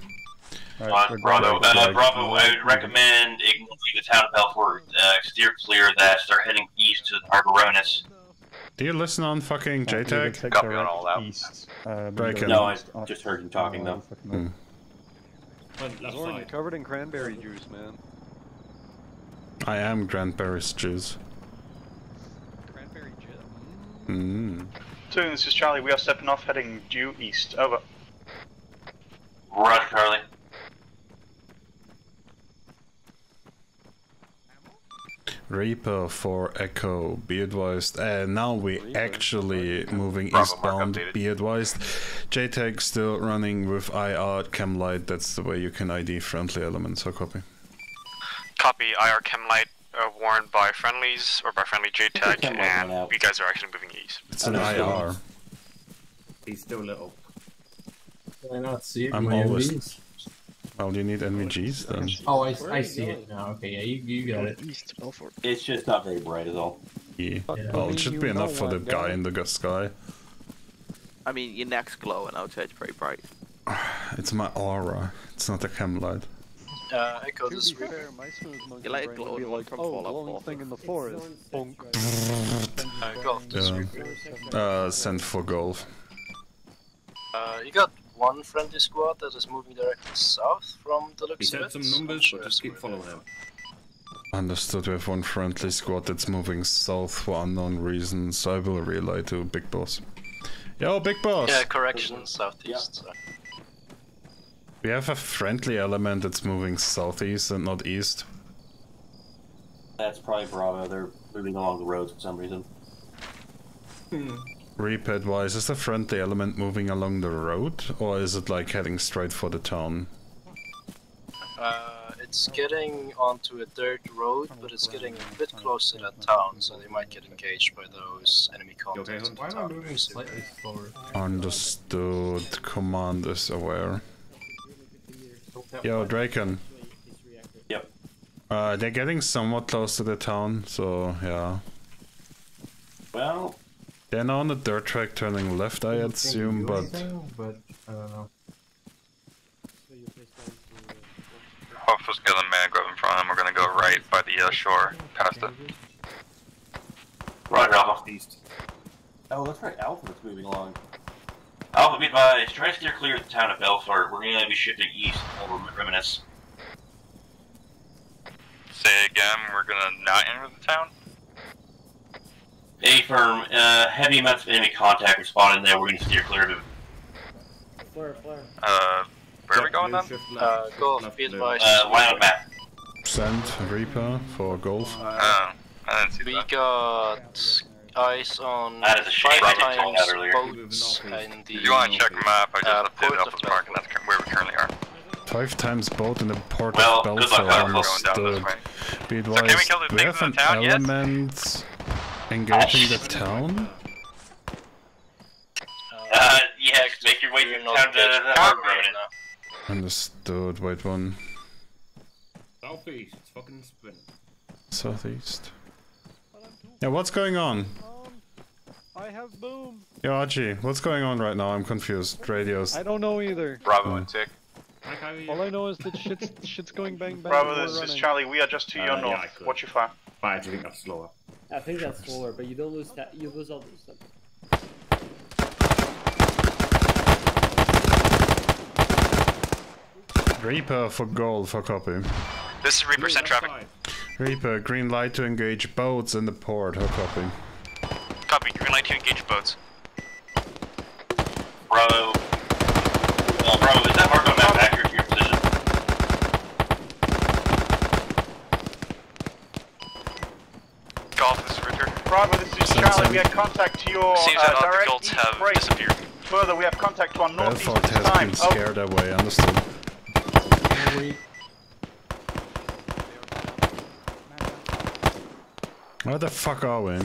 Right, on Bravo, uh, Bravo, I would recommend ignoring the town of Belfort, uh, steer clear of that, start heading east to Arboronus. Do you listen on fucking J TAC? Copy on all that. East. Uh, Draken. No, I just heard him talking though. Mm. Zorn, covered in cranberry juice, man. I am cranberry juice. Cranberry juice? Mm. So, this is Charlie, we are stepping off heading due east, over. Roger, Charlie. Reaper for Echo, be advised. Uh, now we Reaper. actually moving Bravo, eastbound, be advised. J TAC still running with I R chem light, that's the way you can I D friendly elements, so copy. Copy, I R chem light uh, warned by friendlies, or by friendly J TAC, and you guys are actually moving east. It's an I R. He's still little. Why not see I'm always... East? Well, you need N V Gs then. Oh, I, I see it now. Okay, yeah, you, you got it. East Belfort. It's just not very bright at all. Yeah. yeah. Well, it should be enough for the guy in the sky. I mean, your neck's glowing outside, it's pretty bright. It's my aura. It's not the chem light. Uh, Echo, this is Reaper. Your light glowed like from Fallout four. Thing in the forest. Golf, this is Uh, send for Golf. Uh, you got... one friendly squad that is moving directly south from the looks of it. He said some numbers, so just keep following him. Understood, we have one friendly squad that's moving south for unknown reasons. I will relay to Big Boss. Yo, Big Boss! Yeah, correction, southeast. Yeah. We have a friendly element that's moving southeast and not east. That's probably Bravo, they're moving along the roads for some reason. Hmm. Reap advice, is the friendly element moving along the road, or is it like heading straight for the town? Uh, it's getting onto a dirt road, but it's getting a bit close to that town, so they might get engaged by those enemy contacts. Why am I moving slightly forward? Understood, command is aware. Yo, Draken. Yep. Uh, they're getting somewhat close to the town, so yeah. Well... they're now on the dirt track turning left, I assume, but... but I don't know. Alpha's got a man grab in front of him, we're gonna go right by the uh, shore, past it. Roger, Alpha. East. Oh, that's right, Alpha that's moving along. Alpha, be advised, try to steer clear of the town of Belfort, we're gonna be shifting east over Reminisce. Say again, we're gonna not enter the town? A firm, uh, heavy amounts of enemy contact responded there, we're going to steer clear of him. Flare, flare. Uh, where are we going then? Uh, Golf, be advised. Uh, line on map. Send Reaper for Golf. Uh, I didn't see we that. got eyes on that is a shame. five times boats in the... If you want to check map, I just uh, put it up the park and that's where we currently are. Five times boat in the port well, of Belfort. Well, good luck, we're going down this way. Be advised, so can we kill the things in the town yet? Engaging the town? Uh, yeah, make your way to the town to Harbour now. Understood, wait one. Southeast, it's fucking spinning. Southeast. Yeah, what's going on? I have boom. Yo, Archie, what's going on right now? I'm confused. Radios. I don't know either. Bravo and tick. All I know is that shit's, shit's going bang bang. Bravo, this is Charlie, we are just to uh, your yeah, north. Watch your fire. I actually think that's slower. I think that's slower, but you don't lose that. You lose all this stuff. Reaper for gold for copy. This is Reaper sent traffic. Reaper, green light to engage boats in the port. Her copy. Copy, green light to engage boats. Bravo. Oh, Bravo, is that mark on map accurate to your position? Golf is Richard. Bravo, this is Charlie. We have contact to your Seems uh, direct the golds have break. disappeared. Further, we have contact to our northeast at this time. Belfort has been scared oh. away, understood. Where the fuck are we?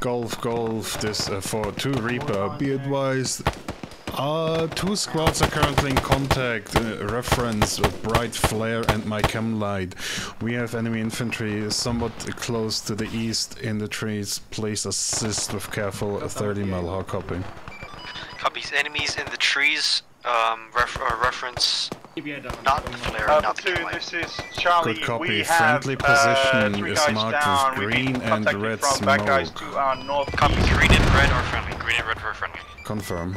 Golf, golf, this uh, for two Reaper, be advised. Uh, two squads are currently in contact, uh, reference with bright flare and my chem light. We have enemy infantry somewhat close to the east in the trees. Please assist with careful thirty mil, hard copy. Copies, enemies in the trees, um, ref uh, reference, not the flare, uh, not the chem light. This is Charlie. Good copy, we friendly have, position uh, is marked down with green and red from smoke. Guys to our north. Copy, green and red are friendly, green and red are friendly. Confirm.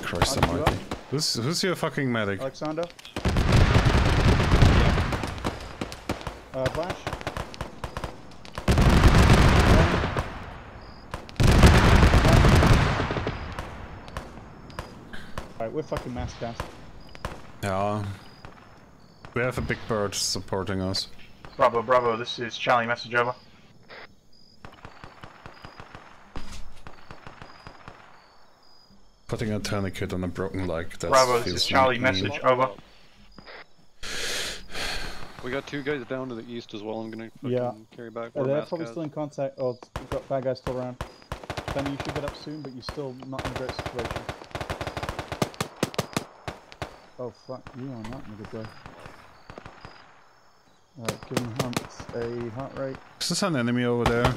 Christ almighty. Who's, who's your fucking medic? Alexander? Yeah. Uh, Blanche? Yeah. Alright, we're fucking mass cast. Yeah. We have a big bird supporting us. Bravo, bravo, this is Charlie, message over. Putting a tourniquet on a broken leg. That's Bravo, this is Charlie, message, over. We got two guys down to the east as well, I'm gonna fucking yeah. carry back. Yeah, they're probably guys. still in contact, oh, we've got bad guys still around. Benny, you should get up soon, but you're still not in a great situation. Oh fuck, you are not in a good day. Alright, give him Hunt a heart rate. Is this an enemy over there?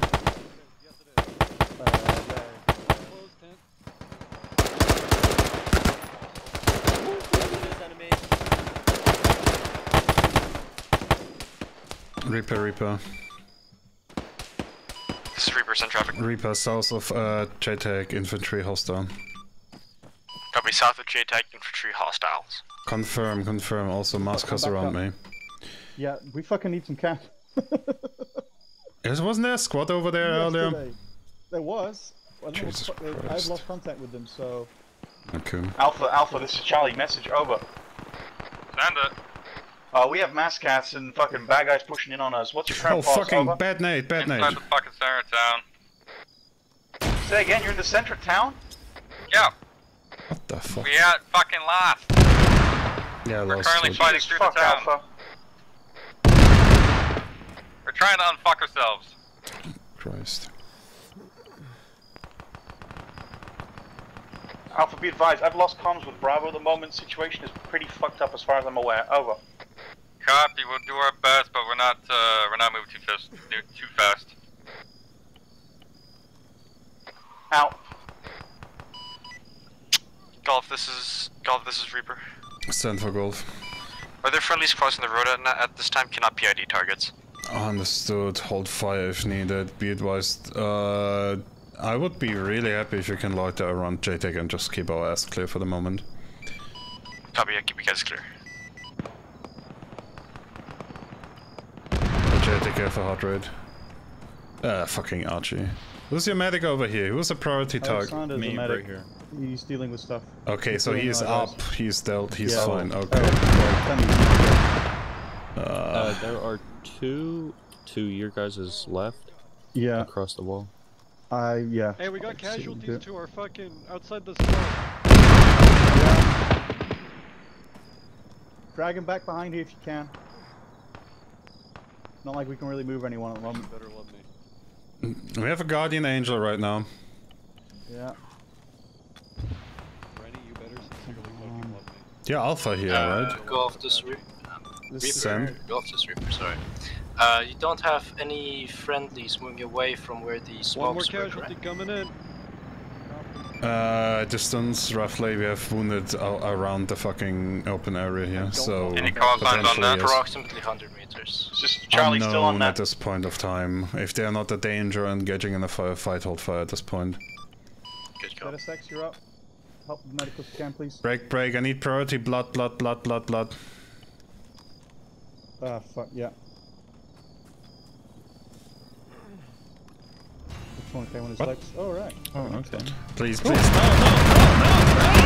Reaper, Reaper. This is Reaper, send traffic. Reaper, south of uh, J TAC, infantry hostile. Copy, south of J TAC, infantry hostiles. Confirm, confirm, also maskers around me. Yeah, we fucking need some cap. Wasn't there a squad over there Yesterday. earlier? There was. I Jesus I've lost contact with them, so... Okay. Alpha, Alpha, this is Charlie, message over. Send it. Uh, we have mass cats and fucking bad guys pushing in on us. What's your current pulse? Oh, fucking over? bad night, bad night. Inside the fucking center of town. Say again, you're in the center of town? Yeah. What the fuck? We out fucking lost. Yeah, We're lost currently fighting through fuck the town. Alpha. We're trying to unfuck ourselves. Christ. Alpha, be advised, I've lost comms with Bravo at the moment. Situation is pretty fucked up as far as I'm aware. Over. Copy. We'll do our best, but we're not uh, we're not moving too fast. Too fast. Out. Golf. This is Golf. This is Reaper. Stand for Golf. Are there friendlies crossing the road at, at this time? Cannot P I D targets. Understood. Hold fire if needed. Be advised. Uh, I would be really happy if you can loiter around J TAC and just keep our ass clear for the moment. Copy. I keep you guys clear. J TAC for hot rate. Ah, fucking Archie. Who's your medic over here? Who's a priority target? Alexander's a medic. Here. He's dealing with stuff. Okay, he's so he is up, guys. he's dealt, he's yeah, fine, well, okay. Uh, uh, there are two, two your guys' left. Yeah. Across the wall. Uh, yeah. Hey, we got Let's casualties to our fucking, outside the store. Yeah. Drag him back behind you if you can. Not like we can really move anyone at the moment. Better love me. We have a guardian angel right now. Yeah. Rennie, you better sincerely fucking love me. Yeah, Alpha here, uh, right? Go off this Reaper. Reaper. Go off this Reaper, sorry. Uh, you don't have any friendlies moving away from where the smokes were. One more casualty coming in. Uh, distance roughly, we have wounded around the fucking open area here, so... Any call signs on that? Approximately one hundred meters. It's just Charlie's still on that. At this point of time. If they are not a danger, engaging in a firefight, hold fire at this point. Good call. Sex, you're up. Help the medical scan, please. Break, break, I need priority, blood, blood, blood, blood, blood. Ah, uh, fuck, yeah. K one is oh, right. Oh, okay. Please, please. Oh. No, no, no, no, no.